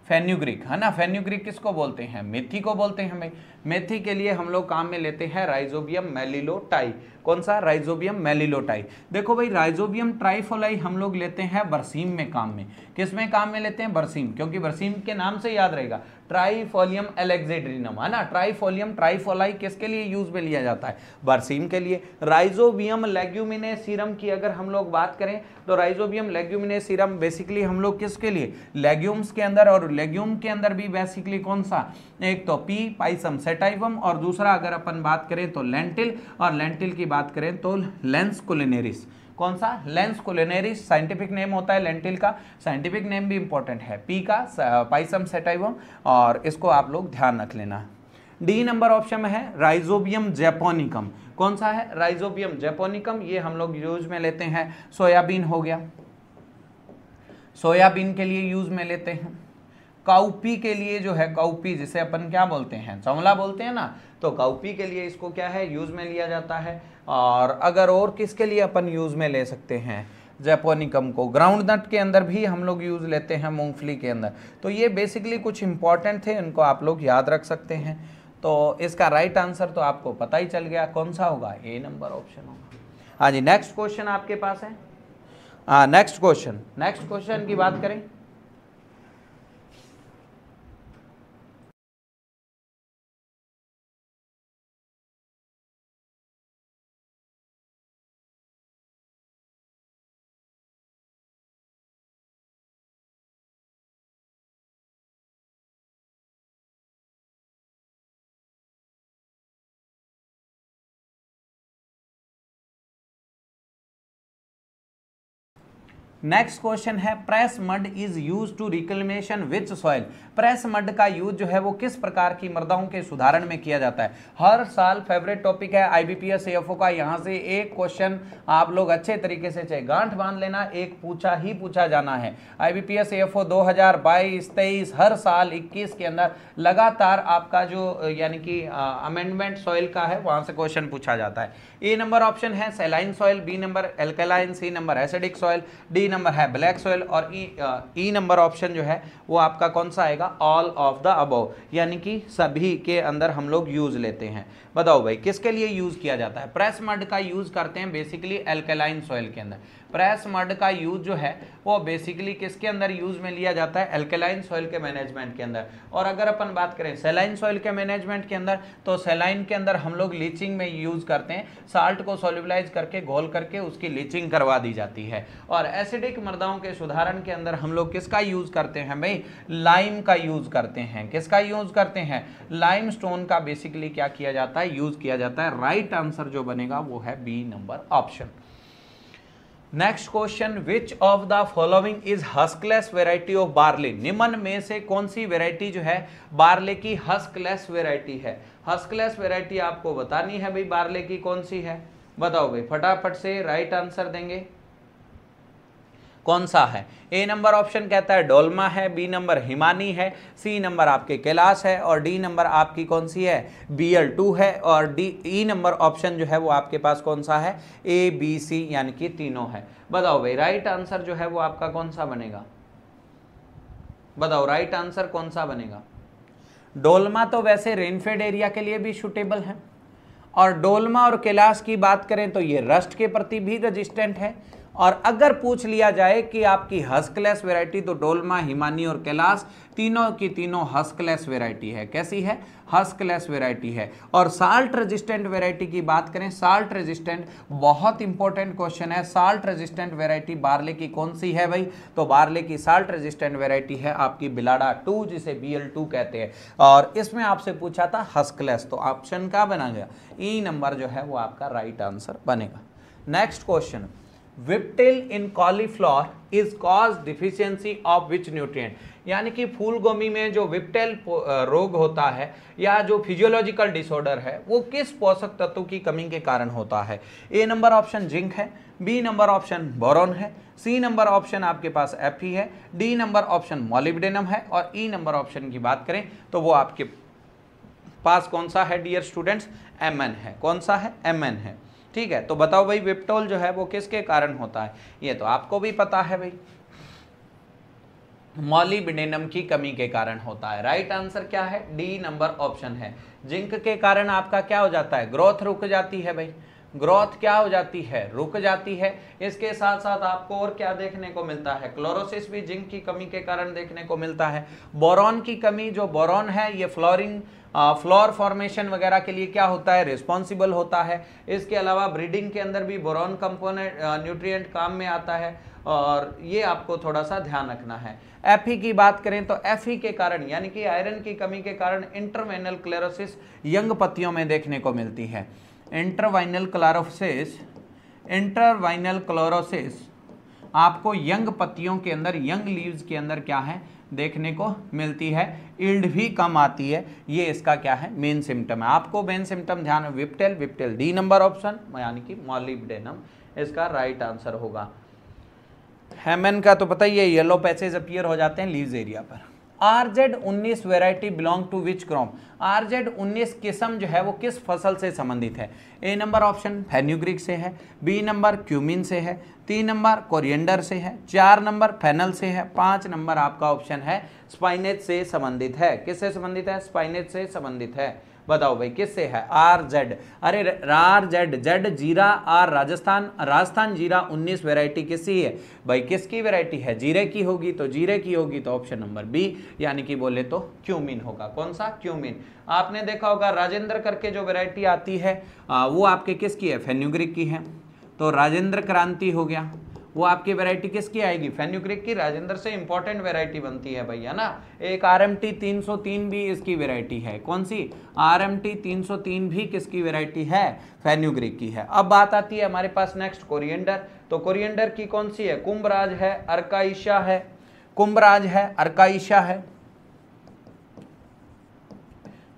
फेन्यूग्रिक, है ना। फेन्यूग्रिक किसको बोलते हैं? मेथी को बोलते हैं भाई। मेथी के लिए हम लोग काम में लेते हैं राइजोबियम मैलिलोटाई। कौन सा? Rhizobium meliloti. देखो भाई, राइजोबियम ट्राइफोलाई हम लोग लेते हैं बरसीम में काम में। किस में काम में लेते हैं? बरसीम, क्योंकि बरसीम के नाम से याद रहेगा ट्राइफोलियम एलेक्जेड्रिनम, है ना। ट्राइफोलियम ट्राइफोलाई किसके लिए यूज में लिया जाता है? बरसीम के लिए। राइजोबियम लेग्यूमिनेसीरम की अगर हम लोग बात करें तो राइजोबियम लेग्यूमिनेसीरम बेसिकली हम लोग किसके लिए? लेग्यूम्स के अंदर, और लेग्यूम के अंदर भी बेसिकली कौन सा, एक तो पी पाइसम सेटाइवम और दूसरा अगर अपन बात करें तो लेंटिल, और लेंटिल की बात करें तो लेंस कुलिनेरिस। कौन सा? लेंस कुलिनेरिस साइंटिफिक नेम होता है लेंटिल का, साइंटिफिक नेम भी इंपॉर्टेंट है, पी का पाइसम सेटाइवम, और इसको आप लोग ध्यान रख लेना। डी नंबर ऑप्शन में है राइजोबियम जेपोनिकम। कौन सा है? Rhizobium japonicum. ये हम लोग यूज में लेते हैं, सोयाबीन हो गया, सोयाबीन के लिए यूज में लेते हैं। काउपी के लिए जो है, काउपी जिसे अपन क्या बोलते हैं? चंवला बोलते हैं ना, तो काउपी के लिए इसको क्या है, यूज में लिया जाता है। और अगर और किसके लिए अपन यूज में ले सकते हैं जेपोनिकम को? ग्राउंडनट के अंदर भी हम लोग यूज लेते हैं, मूंगफली के अंदर। तो ये बेसिकली कुछ इंपॉर्टेंट थे, इनको आप लोग याद रख सकते हैं। तो इसका राइट आंसर तो आपको पता ही चल गया कौन सा होगा, ए नंबर ऑप्शन होगा। हाँ जी, नेक्स्ट क्वेश्चन आपके पास है। हाँ, नेक्स्ट क्वेश्चन, नेक्स्ट क्वेश्चन की बात करें नेक्स्ट क्वेश्चन है, press mud is use to reclamation which soil. Press mud का यूज जो है वो किस प्रकार की मृदाओं के सुधारण में किया जाता है? हर साल फेवरेट टॉपिक है आईबीपीएस एएफओ का। यहाँ से एक क्वेश्चन आप लोग अच्छे तरीके से चाहे गांठ बांध लेना, एक पूछा ही पूछा जाना है। आईबीपीएस एएफओ दो हज़ार बाईस तेईस हर साल इक्कीस के अंदर लगातार आपका जो यानी कि अमेंडमेंट सॉइल का है वहाँ से क्वेश्चन पूछा जाता है। ए नंबर ऑप्शन है saline soil, B number alkaline, C number acidic soil, D number है ब्लैक सोयल, और ई नंबर ऑप्शन जो है वो आपका कौन सा आएगा? ऑल ऑफ द अबव, यानी कि सभी के अंदर हम लोग यूज लेते हैं। बताओ भाई, किसके लिए यूज किया जाता है? प्रेस मड का यूज करते हैं बेसिकली एल्केलाइन सॉइल के अंदर। प्रेस मड का यूज जो है वो बेसिकली किसके अंदर यूज में लिया जाता है? एल्केलाइन सॉइल के मैनेजमेंट के अंदर। और अगर अपन बात करें सेलाइन सॉइल के मैनेजमेंट के अंदर तो सेलाइन के अंदर हम लोग लीचिंग में यूज करते हैं, साल्ट को सोल्युबलाइज करके घोल करके उसकी लीचिंग करवा दी जाती है। और एसिडिक मृदाओं के सुधारण के अंदर हम लोग किसका यूज करते हैं भाई? लाइम का यूज करते हैं। किसका यूज करते हैं? लाइम स्टोन का बेसिकली क्या किया जाता है? यूज किया जाता है। राइट आंसर जो बनेगा वो है B number option. Next question, which of the following is huskless variety of barley. निम्न में से कौन सी वेराइटी जो है बार्ले की हस्कलेस वेराइटी है? हस्कलेस वेराइटी आपको बतानी है भाई बार्ले की कौन सी है। बताओ भाई फटाफट से, राइट आंसर देंगे कौन सा है? ए नंबर ऑप्शन कहता है डोल्मा है, बी नंबर हिमानी है, सी नंबर आपके कैलाश है, और डी नंबर आपकी कौन सी है? बीएल टू है। और डी ई नंबर ऑप्शन जो है वो आपके पास कौन सा है? ए बी सी यानी कि तीनों है। बताओ भाई राइट आंसर जो है वो आपका कौन सा बनेगा? बताओ राइट आंसर कौन सा बनेगा? डोल्मा तो वैसे रेनफेड एरिया के लिए भी सुटेबल है, और डोल्मा और कैलाश की बात करें तो ये रस्ट के प्रति भी रेजिस्टेंट है, और अगर पूछ लिया जाए कि आपकी हस्कलेस वेराइटी, तो डोल्मा, हिमानी और कैलाश तीनों की तीनों हस्कलेस वेराइटी है। कैसी है? हस्कलेस वेराइटी है। और साल्ट रेजिस्टेंट वेराइटी की बात करें, साल्ट रेजिस्टेंट बहुत इंपॉर्टेंट क्वेश्चन है। साल्ट रेजिस्टेंट वेराइटी बार्ले की कौन सी है भाई? तो बार्ले की साल्ट रेजिस्टेंट वेराइटी है आपकी बिलाडा टू, जिसे बीएल टू कहते हैं, और इसमें आपसे पूछा था हस्कलेस, तो ऑप्शन क्या बना गया? ई नंबर जो है वो आपका राइट आंसर बनेगा। Next question, whiptail in cauliflower is cause deficiency of which nutrient, यानी कि फूलगोभी में जो विप्टेल रोग होता है या जो फिजियोलॉजिकल डिसऑर्डर है वो किस पोषक तत्व की कमी के कारण होता है? ए नंबर ऑप्शन जिंक है, बी नंबर ऑप्शन बोरोन है, सी नंबर ऑप्शन आपके पास एफ ही है, डी नंबर ऑप्शन मॉलिब्डेनम है, और ई नंबर ऑप्शन की बात करें तो वो आपके पास कौन सा है डियर स्टूडेंट्स? एम एन है। कौन सा है? एम एन है। ठीक है, तो बताओ भाई विप्टोल जो है वो किसके कारण होता है? ये तो आपको भी पता है भाई, मॉलिब्डेनम की कमी के कारण होता है। राइट आंसर क्या है? डी नंबर ऑप्शन है। जिंक के कारण आपका क्या हो जाता है? ग्रोथ रुक जाती है भाई, ग्रोथ क्या हो जाती है? रुक जाती है। इसके साथ साथ आपको और क्या देखने को मिलता है? क्लोरोसिस भी जिंक की कमी के कारण देखने को मिलता है। बोरॉन की कमी, जो बोरॉन है ये फ्लोरिंग फ्लोर फॉर्मेशन वगैरह के लिए क्या होता है? रिस्पॉन्सिबल होता है। इसके अलावा ब्रीडिंग के अंदर भी बोरॉन कंपोनेंट न्यूट्रिएंट काम में आता है, और ये आपको थोड़ा सा ध्यान रखना है। एफई की बात करें तो एफई के कारण यानी कि आयरन की कमी के कारण इंटरवेनल क्लेरोसिस यंग पत्तियों में देखने को मिलती है। इंटरवाइनल क्लोरोसिस इंटरवाइनल क्लोरोसिस आपको यंग पत्तियों के अंदर, यंग लीव्स के अंदर क्या है देखने को मिलती है। यील्ड भी कम आती है, ये इसका क्या है? मेन सिम्टम है। आपको मेन सिम्टम ध्यान है whiptail, whiptail D number option यानी कि मॉलिब्डेनम इसका राइट आंसर होगा। हेमन का तो पता ही है, येलो पैचेज अपीयर हो जाते हैं लीव्स एरिया पर। आरजेड उन्नीस variety belong to which crop, RZ उन्नीस किस्म जो है वो किस फसल से संबंधित है? ए नंबर ऑप्शन फेन्यूग्रीक से है, बी नंबर क्यूमिन से है, तीन नंबर कोरिएंडर से है, चार नंबर फेनल से है, पाँच नंबर आपका ऑप्शन है स्पाइनेज से संबंधित है। किससे संबंधित है? स्पाइनेज से संबंधित है। बताओ भाई किससे है? आर जेड, अरे आर जेड, जेड जीरा, आर राजस्थान, राजस्थान जीरा उन्नीस वेराइटी किसी है भाई? किसकी वेराइटी है? जीरे की होगी, तो जीरे की होगी तो ऑप्शन नंबर बी यानी कि बोले तो क्यूमिन होगा। कौन सा? क्यूमिन। आपने देखा होगा राजेंद्र करके जो वेराइटी आती है आ, वो आपके किसकी है? फेन्यूग्रीक की है, तो राजेंद्र क्रांति हो गया। वो आपकी वैरायटी किसकी आएगी? फेन्यूग्रीक की। राजेंद्र से इंपॉर्टेंट वैरायटी बनती है भैया ना। एक आरएमटी तीन सौ तीन भी इसकी वैरायटी है। कौन सी? आरएमटी तीन सौ तीन भी किसकी वैरायटी है? फेन्यूग्रीक की है। अब बात आती है हमारे पास नेक्स्ट कोरिएंडर, तो कोरिएंडर की कौन सी है? कुंभराज है, अर्काइशा है, कुंभराज है, अर्काइशा है,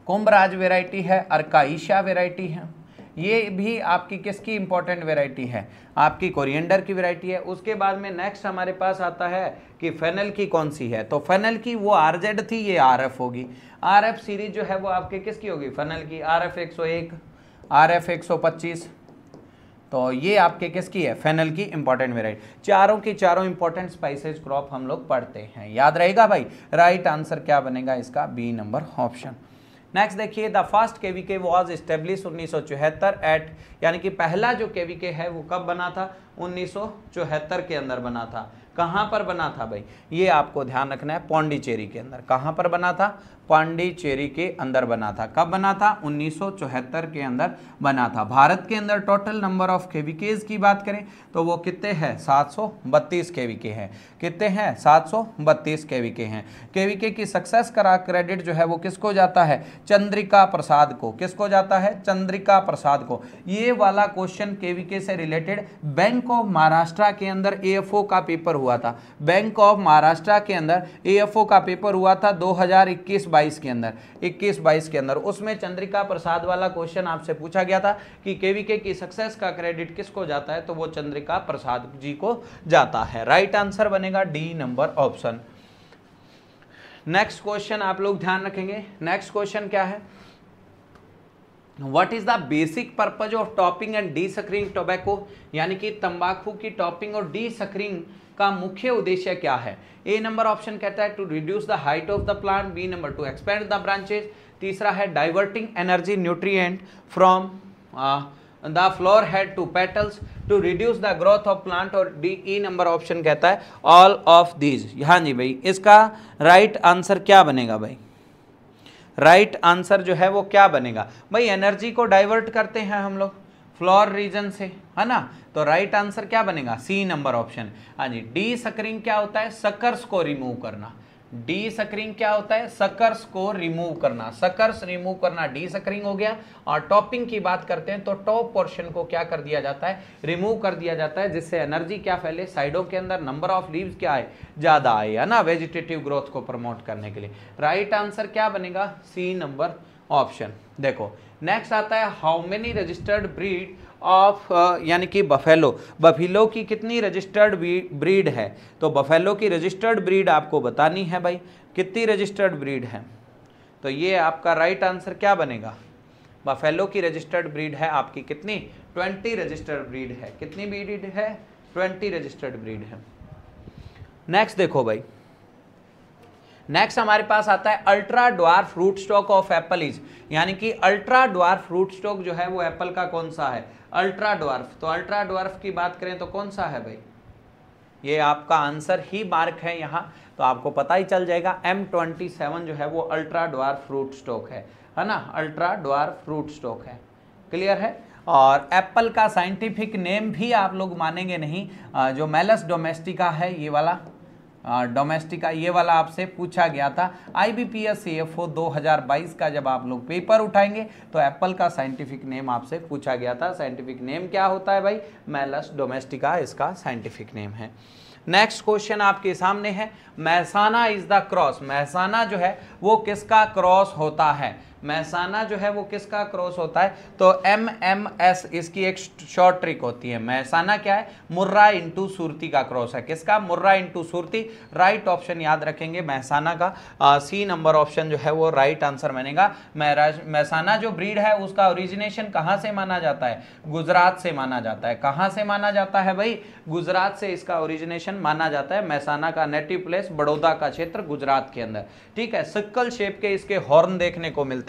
कुंभराज वेराइटी है, अर्काइशा वेराइटी है। ये भी आपकी किसकी इंपॉर्टेंट वैरायटी है? आपकी कोरिएंडर की वैरायटी है। उसके बाद में नेक्स्ट हमारे पास आता है कि फेनल की कौन सी है, तो फेनल की वो आरजेड थी, ये आरएफ होगी। आरएफ सीरीज जो है वो आपके किसकी होगी? फेनल की। आरएफ एक सौ एक, आरएफ एक सौ पच्चीस, तो ये आपके किसकी है? फेनल की इंपॉर्टेंट वेराइटी। चारों की चारों इंपॉर्टेंट स्पाइसेज क्रॉप हम लोग पढ़ते हैं, याद रहेगा भाई। राइट आंसर क्या बनेगा इसका? B number option. नेक्स्ट देखिए, the first KVK was establish उन्नीस सौ चौहत्तर एट, यानी कि पहला जो केवीके है वो कब बना था? उन्नीस सौ चौहत्तर के अंदर बना था। कहाँ पर बना था भाई? ये आपको ध्यान रखना है, पौंडीचेरी के अंदर। कहाँ पर बना था? पौंडीचेरी के अंदर बना था। कब बना था? उन्नीस सौ चौहत्तर के अंदर बना था। भारत के अंदर टोटल नंबर ऑफ केवीकेज की बात करें तो वो कितने हैं? सात सौ बत्तीस केवीके हैं। कितने हैं? सात सौ बत्तीस केवीके हैं। केवीके की सक्सेस करा क्रेडिट जो है वो किसको जाता है? चंद्रिका प्रसाद को। किसको जाता है? चंद्रिका प्रसाद को। ये वाला क्वेश्चन केवीके से रिलेटेड बैंक ऑफ महाराष्ट्र के अंदर एएफओ का पेपर हुआ था। बैंक ऑफ महाराष्ट्र के अंदर एएफओ का पेपर हुआ था दो हज़ार इक्कीस बाईस के अंदर, इक्कीस बाईस के अंदर। उसमें चंद्रिका प्रसाद वाला क्वेश्चन आपसे पूछा गया था कि केवीके की सक्सेस का क्रेडिट किसको जाता है, तो वो चंद्रिका प्रसाद जी को जाता है। राइट आंसर बनेगा D number option. Next question आप लोग ध्यान रखेंगे। नेक्स्ट क्वेश्चन क्या है? What is the basic purpose of topping and desuckering tobacco, यानी कि तंबाकू की टॉपिंग और डी सक्रिंग का मुख्य उद्देश्य क्या है? ए नंबर ऑप्शन कहता है to reduce the height of the plant, B number to expand the branches, तीसरा है diverting energy nutrient from The flower had two petals to reduce the growth of plant और डी ई नंबर ऑप्शन कहता है all of these। हाँ जी भाई, इसका राइट right आंसर क्या बनेगा भाई? राइट right आंसर जो है वो क्या बनेगा भाई? एनर्जी को डाइवर्ट करते हैं हम लोग फ्लोर रीजन से, है ना, तो राइट right आंसर क्या बनेगा? C number option. हाँ जी, डी सकरिंग क्या होता है? सकर्स को रिमूव करना। डी सकरिंग क्या होता है? सकर्स को रिमूव करना। सकर्स रिमूव करना डी सकरिंग हो गया। और टॉपिंग की बात करते हैं तो टॉप पोर्शन को क्या कर दिया जाता है? रिमूव कर दिया जाता है, जिससे एनर्जी क्या फैले साइडों के अंदर, नंबर ऑफ लीव्स क्या है? ज़्यादा आए, है ना, वेजिटेटिव ग्रोथ को प्रमोट करने के लिए। राइट right आंसर क्या बनेगा? C number option. देखो नेक्स्ट आता है how many registered breed of यानी कि बफेलो, बफेलो की कितनी रजिस्टर्ड ब्रीड है? तो बफेलो की रजिस्टर्ड ब्रीड आपको बतानी है भाई, कितनी रजिस्टर्ड ब्रीड है? तो ये आपका राइट right आंसर क्या बनेगा? बफेलो की रजिस्टर्ड ब्रीड है आपकी कितनी? ट्वेंटी रजिस्टर्ड ब्रीड है। कितनी ब्रीड है? ट्वेंटी रजिस्टर्ड ब्रीड है। नेक्स्ट देखो भाई, नेक्स्ट हमारे पास आता है ultra dwarf root stock of apple is, यानी कि अल्ट्रा ड्वार्फ रूट स्टॉक जो है वो एप्पल का कौन सा है? Ultra dwarf. तो अल्ट्रा ड्वार्फ की बात करें तो कौन सा है भाई? ये आपका आंसर ही मार्क है यहाँ, तो आपको पता ही चल जाएगा एम ट्वेंटी सेवन जो है वो अल्ट्रा ड्वार्फ रूट स्टॉक है, है ना, अल्ट्रा ड्वार्फ रूट स्टॉक है। क्लियर है? और एप्पल का साइंटिफिक नेम भी आप लोग मानेंगे नहीं, जो मेलस डोमेस्टिका है, ये वाला डोमेस्टिका, ये वाला आपसे पूछा गया था आईबीपीएस एफओ दो हज़ार बाईस का, जब आप लोग पेपर उठाएंगे तो एप्पल का साइंटिफिक नेम आपसे पूछा गया था। साइंटिफिक नेम क्या होता है भाई? मेलस डोमेस्टिका इसका साइंटिफिक नेम है। नेक्स्ट क्वेश्चन आपके सामने है, Mehsana is the cross. Mehsana जो है वो किसका क्रॉस होता है? महसाना जो है वो किसका क्रॉस होता है? तो एम एम एस इसकी एक शॉर्ट ट्रिक होती है। महसाना क्या है? मुर्रा इंटू सूरती का क्रॉस है। किसका? Murrah into Surti. Right option याद रखेंगे महसाना का, सी नंबर ऑप्शन जो है वो राइट आंसर बनेगा। महसाना जो ब्रीड है उसका ओरिजिनेशन कहाँ से माना जाता है? गुजरात से माना जाता है। कहाँ से माना जाता है भाई? गुजरात से इसका ओरिजिनेशन माना जाता है। महसाना का नेटिव प्लेस बड़ौदा का क्षेत्र गुजरात के अंदर। ठीक है, सिक्कल शेप के इसके हॉर्न देखने को मिलते हैं।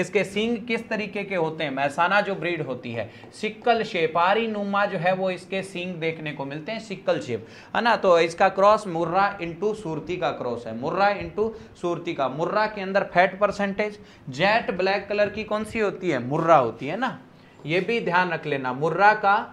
इसके सींग किस तरीके के होते हैं? महसाना जो ब्रीड होती है सिक्कल शेप, आरी नुमा जो है वो इसके सींग देखने को मिलते हैं, सिक्कल शेप, है ना। तो इसका क्रॉस मुर्रा इंटू सूरती का क्रॉस है। मुर्रा इंटू सूरती का, मुर्रा के अंदर fat percentage, jet black colour की कौन सी होती है? मुर्रा होती है ना, ये भी ध्यान रख लेना। मुर्रा का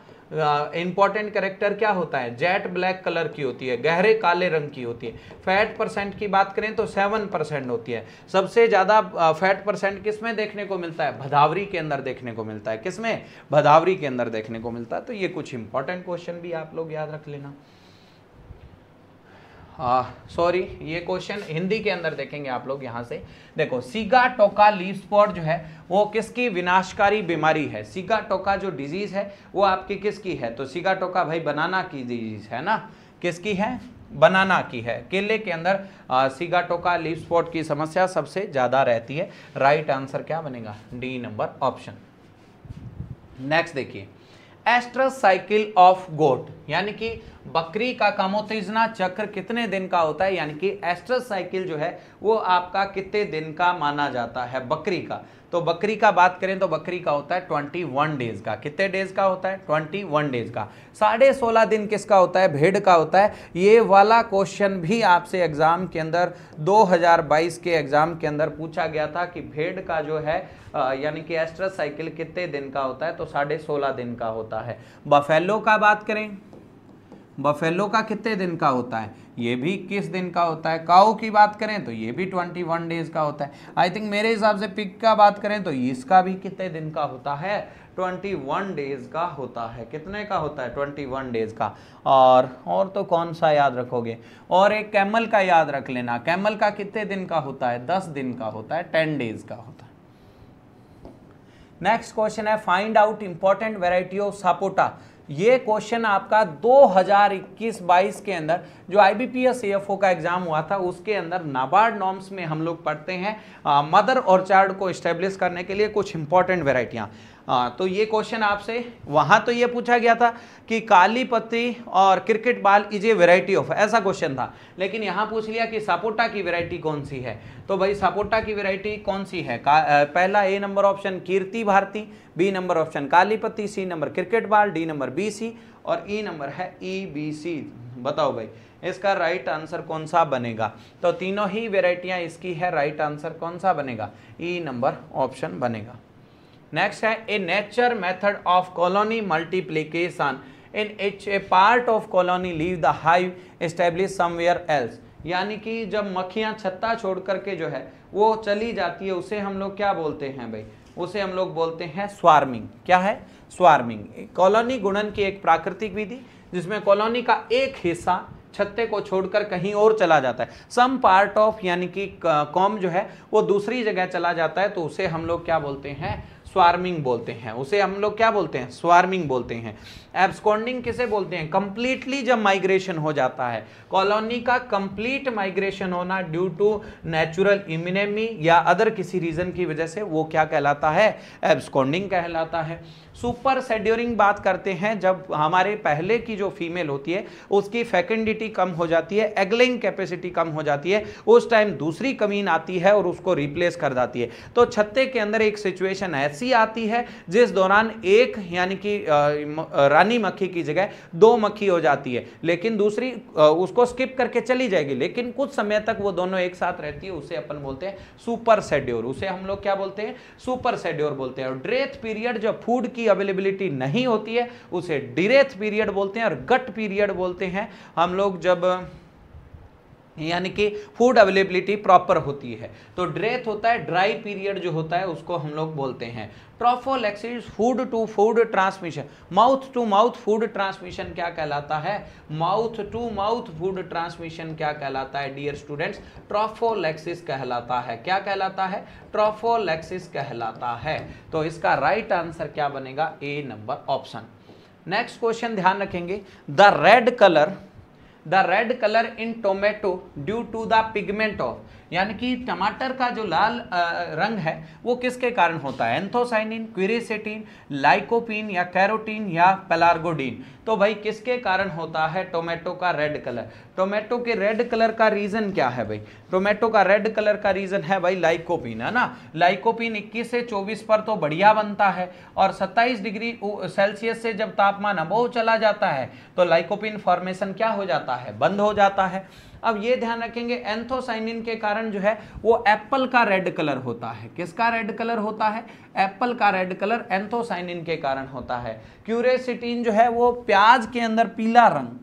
इंपॉर्टेंट कैरेक्टर क्या होता है? जेट ब्लैक कलर की होती है, गहरे काले रंग की होती है। फैट परसेंट की बात करें तो सेवन परसेंट होती है। सबसे ज़्यादा फैट परसेंट किस में देखने को मिलता है? भदावरी के अंदर देखने को मिलता है। किस में? भदावरी के अंदर देखने को मिलता है। तो ये कुछ इंपॉर्टेंट क्वेश्चन भी आप लोग याद रख लेना। सॉरी, uh, ये क्वेश्चन हिंदी के अंदर देखेंगे आप लोग यहाँ से। देखो सिगाटोका लीफ स्पॉट जो है वो किसकी विनाशकारी बीमारी है? सिगाटोका जो डिजीज़ है वो आपकी किसकी है? तो सिगाटोका भाई बनाना की डिजीज़ है ना, किसकी है? बनाना की है। केले के अंदर सिगाटोका लीफ स्पॉट की समस्या सबसे ज़्यादा रहती है। राइट right आंसर क्या बनेगा? D number option. नेक्स्ट देखिए, एस्ट्रासाइकिल ऑफ गोट, यानी कि बकरी का कामोत्तेजना चक्र कितने दिन का होता है? यानी कि एस्ट्रासाइकिल जो है वो आपका कितने दिन का माना जाता है बकरी का? तो बकरी का बात करें तो बकरी का होता है इक्कीस डेज का। कितने डेज का होता है? इक्कीस डेज का। साढ़े सोलह दिन किसका होता है? भेड़ का होता है। ये वाला क्वेश्चन भी आपसे एग्जाम के अंदर दो हज़ार बाईस के एग्जाम के अंदर पूछा गया था कि भेड़ का जो है यानी कि एस्ट्रासाइकिल कितने दिन का होता है? तो साढ़े सोलह दिन का होता है। बफेलो का बात करें, बफेलो का कितने दिन का होता है? ये भी किस दिन का होता है? काऊ की बात करें तो ये भी इक्कीस डेज का होता है। आई थिंक मेरे हिसाब से पिग का बात करें तो इसका भी कितने दिन का होता है? इक्कीस डेज का होता है। कितने का होता है? इक्कीस डेज का। और और तो कौन सा याद रखोगे? और एक कैमल का याद रख लेना। कैमल का कितने दिन का होता है? दस दिन का होता है, टेन डेज का होता है। नेक्स्ट क्वेश्चन है find out important variety of sapota. ये क्वेश्चन आपका दो हज़ार इक्कीस बाईस के अंदर जो आईबीपीएस एफओ का एग्जाम हुआ था उसके अंदर नाबार्ड नॉर्म्स में हम लोग पढ़ते हैं मदर ऑर्चार्ड को इस्टेब्लिश करने के लिए कुछ इंपॉर्टेंट वेराइटियाँ। हाँ, तो ये क्वेश्चन आपसे वहाँ तो ये पूछा गया था कि काली पत्ती और cricket ball is a variety of, ऐसा क्वेश्चन था। लेकिन यहाँ पूछ लिया कि सापोटा की वेराइटी कौन सी है। तो भाई सापोटा की वेराइटी कौन सी है? पहला A number option Kirti Bharti, B number option काली पत्ती, C number cricket ball, D number B C और ई नंबर है ई बी सी। बताओ भाई इसका राइट आंसर कौन सा बनेगा? तो तीनों ही वेराइटियाँ इसकी है, राइट आंसर कौन सा बनेगा? ई नंबर ऑप्शन बनेगा। नेक्स्ट है a nature method of colony multiplication in etch a part of colony leave the hive establish somewhere else. यानी कि जब मक्खियाँ छत्ता छोड़ करके जो है वो चली जाती है, उसे हम लोग क्या बोलते हैं भाई? उसे हम लोग बोलते हैं स्वार्मिंग। क्या है? स्वार्मिंग। कॉलोनी गुणन की एक प्राकृतिक विधि जिसमें कॉलोनी का एक हिस्सा छत्ते को छोड़कर कहीं और चला जाता है, सम पार्ट ऑफ यानी कि कॉम जो है वो दूसरी जगह चला जाता है, तो उसे हम लोग क्या बोलते हैं? स्वार्मिंग बोलते हैं। उसे हम लोग क्या बोलते हैं? स्वार्मिंग बोलते हैं। एब्सकॉन्डिंग किसे बोलते हैं? कंप्लीटली जब माइग्रेशन हो जाता है, कॉलोनी का कंप्लीट माइग्रेशन होना ड्यू टू नेचुरल इमिनेमी या अदर किसी रीजन की वजह से, वो क्या कहलाता है? एब्सकॉन्डिंग कहलाता है। सुपर सेड्यूरिंग बात करते हैं जब हमारे पहले की जो फीमेल होती है उसकी फेकेंडिटी कम हो जाती है, एगलिंग कैपेसिटी कम हो जाती है, उस टाइम दूसरी कमीन आती है और उसको रिप्लेस कर जाती है। तो छत्ते के अंदर एक सिचुएशन ऐसी आती है जिस दौरान एक यानी कि रानी मक्खी की जगह दो मक्खी हो जाती है, लेकिन दूसरी उसको स्किप करके चली जाएगी, लेकिन कुछ समय तक वो दोनों एक साथ रहती है, उसे अपन बोलते हैं सुपर सेड्योर। उसे हम लोग क्या बोलते हैं? सुपर सेड्योर बोलते हैं। और ड्रेथ पीरियड जब फूड की अवेलेबिलिटी नहीं होती है उसे डिरेथ पीरियड बोलते हैं, और गट पीरियड बोलते हैं हम लोग जब यानी कि फूड अवेलेबिलिटी प्रॉपर होती है। तो ड्रेथ होता है, ड्राई पीरियड जो होता है उसको हम लोग बोलते हैं। Trophallaxis food to food transmission, mouth to mouth food transmission क्या कहलाता है? Mouth to mouth food transmission क्या कहलाता है डियर स्टूडेंट्स? प्रोफोलैक्सिस कहलाता है। क्या कहलाता है? प्रोफोलैक्सिस कहलाता है। तो इसका राइट आंसर क्या बनेगा? A number option. Next question ध्यान रखेंगे, the red colour the red colour in tomato due to the pigment of, यानी कि टमाटर का जो लाल रंग है वो किसके कारण होता है? एंथोसाइनिन, क्विरिसेटिन, लाइकोपिन या कैरोटीन या पेलार्गोडीन। तो भाई किसके कारण होता है टोमेटो का रेड कलर? टोमेटो के रेड कलर का रीज़न क्या है भाई? टोमेटो का रेड कलर का रीज़न है भाई लाइकोपिन, है ना। लाइकोपिन इक्कीस से चौबीस पर तो बढ़िया बनता है और सत्ताईस डिग्री सेल्सियस से जब तापमान अबोव चला जाता है तो लाइकोपिन फॉर्मेशन क्या हो जाता है? बंद हो जाता है। अब ये ध्यान रखेंगे एंथोसाइनिन के कारण जो है वो एप्पल का रेड कलर होता है। किसका रेड कलर होता है? एप्पल का रेड कलर एंथोसाइनिन के कारण होता है। क्यूरेसिटिन जो है वो प्याज के अंदर पीला रंग,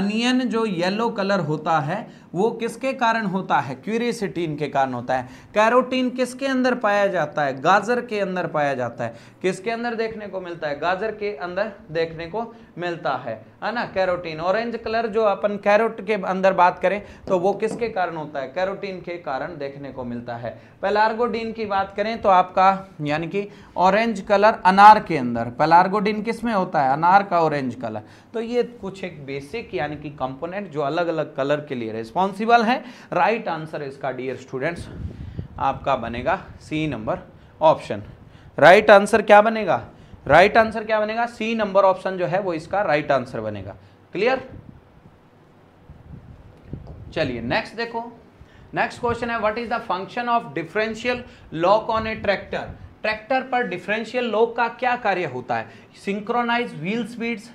अनियन जो येलो कलर होता है वो किसके कारण होता है? क्यूरेसिटीन के कारण होता है। कैरोटीन किसके अंदर पाया जाता है? गाजर के अंदर पाया जाता है। किसके अंदर देखने को मिलता है? गाजर के अंदर देखने को मिलता है, है ना। कैरोटीन ऑरेंज कलर जो अपन कैरोट के अंदर बात करें तो वो किसके कारण होता है? कैरोटीन के कारण देखने को मिलता है। पेलार्गोडीन की बात करें तो आपका यानी कि ऑरेंज कलर अनार के अंदर, पेलार्गोडीन किस में होता है? अनार का ऑरेंज कलर। तो ये कुछ एक बेसिक यानी कि कंपोनेंट जो अलग अलग कलर के लिए रिस्पॉन्सिबल है। राइट आंसर इसका डियर स्टूडेंट्स आपका बनेगा C number option. Right answer क्या बनेगा? राइट आंसर क्या बनेगा? सी नंबर ऑप्शन जो है वो इसका राइट आंसर बनेगा। क्लियर? चलिए नेक्स्ट देखो। नेक्स्ट क्वेश्चन है what is the function of differential lock on a tractor. Tractor पर डिफरेंशियल लॉक का क्या कार्य होता है? Synchronise wheel speeds,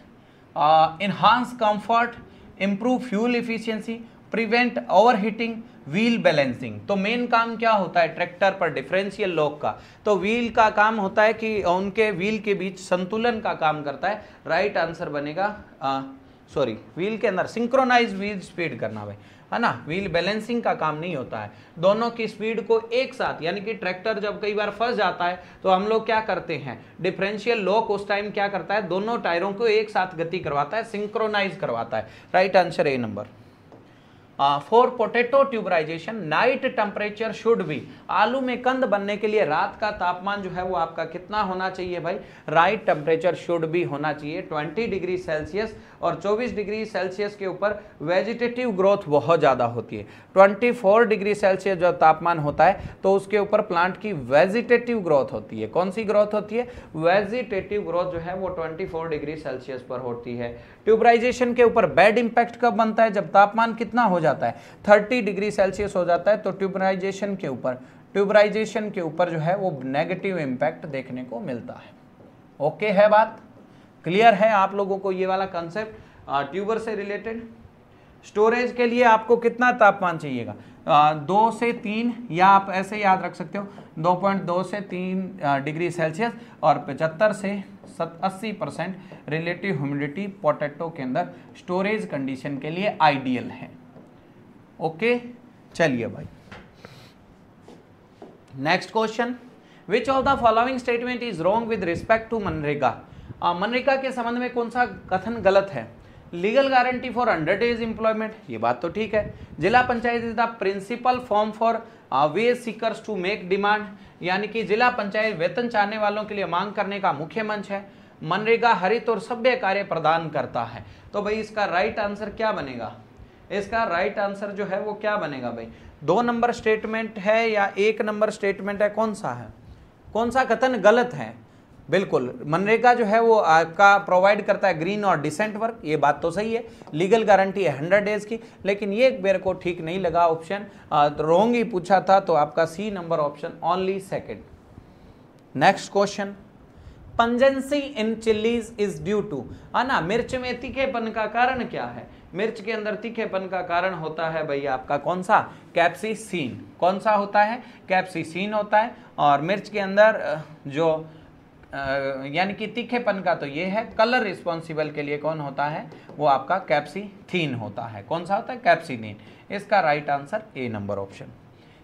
enhance comfort, improve fuel efficiency, prevent overheating, wheel balancing. तो मेन काम क्या होता है ट्रैक्टर पर डिफरेंशियल लॉक का? तो व्हील का काम होता है कि उनके व्हील के बीच संतुलन का काम करता है। राइट आंसर बनेगा सॉरी व्हील के अंदर सिंक्रोनाइज व्हील स्पीड करना भाई, है ना। व्हील बैलेंसिंग का काम नहीं होता है, दोनों की स्पीड को एक साथ यानी कि ट्रैक्टर जब कई बार फंस जाता है तो हम लोग क्या करते हैं? डिफरेंशियल लॉक उस टाइम क्या करता है? दोनों टायरों को एक साथ गति करवाता है, सिंक्रोनाइज करवाता है। Right answer A number. For potato tuberisation night temperature should be, आलू में कंद बनने के लिए रात का तापमान जो है वो आपका कितना होना चाहिए भाई, राइट टेम्परेचर शुड बी होना चाहिए ट्वेंटी डिग्री सेल्सियस, और चौबीस डिग्री सेल्सियस के ऊपर वेजिटेटिव ग्रोथ बहुत ज़्यादा होती है। ट्वेंटी फोर डिग्री सेल्सियस जो तापमान होता है तो उसके ऊपर प्लांट की वेजिटेटिव ग्रोथ होती है। कौन सी ग्रोथ होती है? वेजिटेटिव ग्रोथ जो है वो चौबीस डिग्री सेल्सियस पर होती है। ट्यूबराइजेशन के ऊपर बैड इंपैक्ट कब बनता है? जब तापमान कितना हो जाता है, तीस डिग्री सेल्सियस हो जाता है तो ट्यूबराइजेशन के ऊपर ट्यूबराइजेशन के ऊपर जो है वो नेगेटिव इंपैक्ट देखने को मिलता है। ओके है, बात क्लियर है आप लोगों को ये वाला कंसेप्ट ट्यूबर से रिलेटेड। स्टोरेज के लिए आपको कितना तापमान चाहिएगा? आ, दो से तीन, या आप ऐसे याद रख सकते हो दो पॉइंट दो से तीन डिग्री सेल्सियस और पचहत्तर से अस्सी परसेंट रिलेटिव ह्यूमिडिटी पोटैटो के अंदर स्टोरेज कंडीशन के लिए आइडियल है। ओके चलिए भाई next question, which of the following statement is wrong with respect to MNREGA? MNREGA के संबंध में कौन सा कथन गलत है? Legal guarantee for hundred days employment, ये बात तो ठीक है। जिला panchayat is the principal form for way seekers to make demand, यानी कि जिला पंचायत वेतन चाहने वालों के लिए मांग करने का मुख्य मंच है। मनरेगा हरित और सभ्य कार्य प्रदान करता है, तो भाई इसका राइट आंसर क्या बनेगा? इसका राइट आंसर जो है वो क्या बनेगा भाई? दो नंबर स्टेटमेंट है या एक नंबर स्टेटमेंट है, कौन सा है, कौन सा कथन गलत है? बिल्कुल मनरेगा जो है वो आपका प्रोवाइड करता है ग्रीन और डिसेंट वर्क, ये बात तो सही है। लीगल गारंटी है हंड्रेड डेज की, लेकिन ये मेरे को ठीक नहीं लगा ऑप्शन, तो रॉन्ग ही पूछा था, तो आपका C number option only second. Next question, pungency in chillies is due to, है ना, मिर्च में तीखेपन का कारण क्या है? मिर्च के अंदर तीखेपन का कारण होता है भाई आपका कौन सा? कैप्सिसिन। कौन सा होता है? कैप्सिसिन होता है। और मिर्च के अंदर जो यानी कि तीखेपन का तो ये है। कलर रिस्पॉन्सिबल के लिए कौन होता है? वो आपका कैप्सिथीन होता है। कौन सा होता है? कैप्सिथीन। इसका right answer A number option.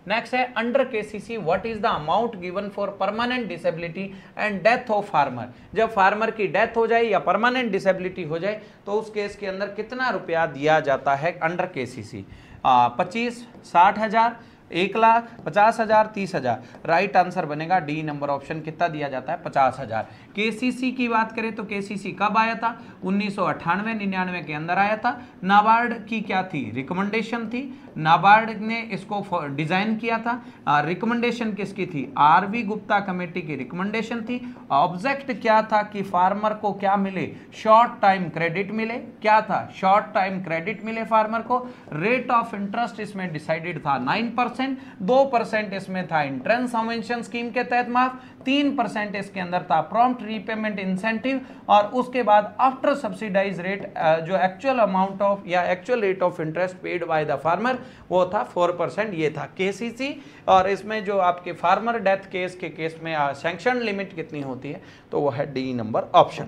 Next है, under KCC what is the amount given for permanent disability and death of farmer? जब फार्मर की डेथ हो जाए या परमानेंट डिसेबिलिटी हो जाए तो उस केस के अंदर कितना रुपया दिया जाता है अंडर केसीसी? पच्चीस, साठ हजार, एक लाख, पचास हजार, तीस हजार। राइट आंसर बनेगा डी नंबर ऑप्शन। कितना दिया जाता है? पचास हजार। केसीसी की बात करें तो केसीसी कब आया था? उन्नीस सौ अट्ठानवे निन्यानवे के अंदर आया था। नाबार्ड की क्या थी? रिकमेंडेशन थी। नाबार्ड ने इसको डिजाइन किया था। रिकमेंडेशन किसकी थी? आर वी गुप्ता कमेटी की रिकमेंडेशन थी। ऑब्जेक्ट क्या था? कि फार्मर को क्या मिले? शॉर्ट टाइम क्रेडिट मिले। क्या था? शॉर्ट टाइम क्रेडिट मिले फार्मर को। रेट ऑफ इंटरेस्ट इसमें डिसाइडेड था नाइन परसेंट, दो परसेंट इसमें था एंट्रेंस सबवेंशन स्कीम के तहत माफ, तीन परसेंट इसके अंदर था प्रॉम्प्ट रीपेमेंट इंसेंटिव, और उसके बाद आफ्टर सब्सिडाइज रेट जो एक्चुअल अमाउंट ऑफ या actual rate of interest paid by the farmer वो था फोर परसेंट। ये था केसीसी। और इसमें जो आपके फार्मर डेथ केस के केस में सैंक्शन लिमिट कितनी होती है तो वो है D number option.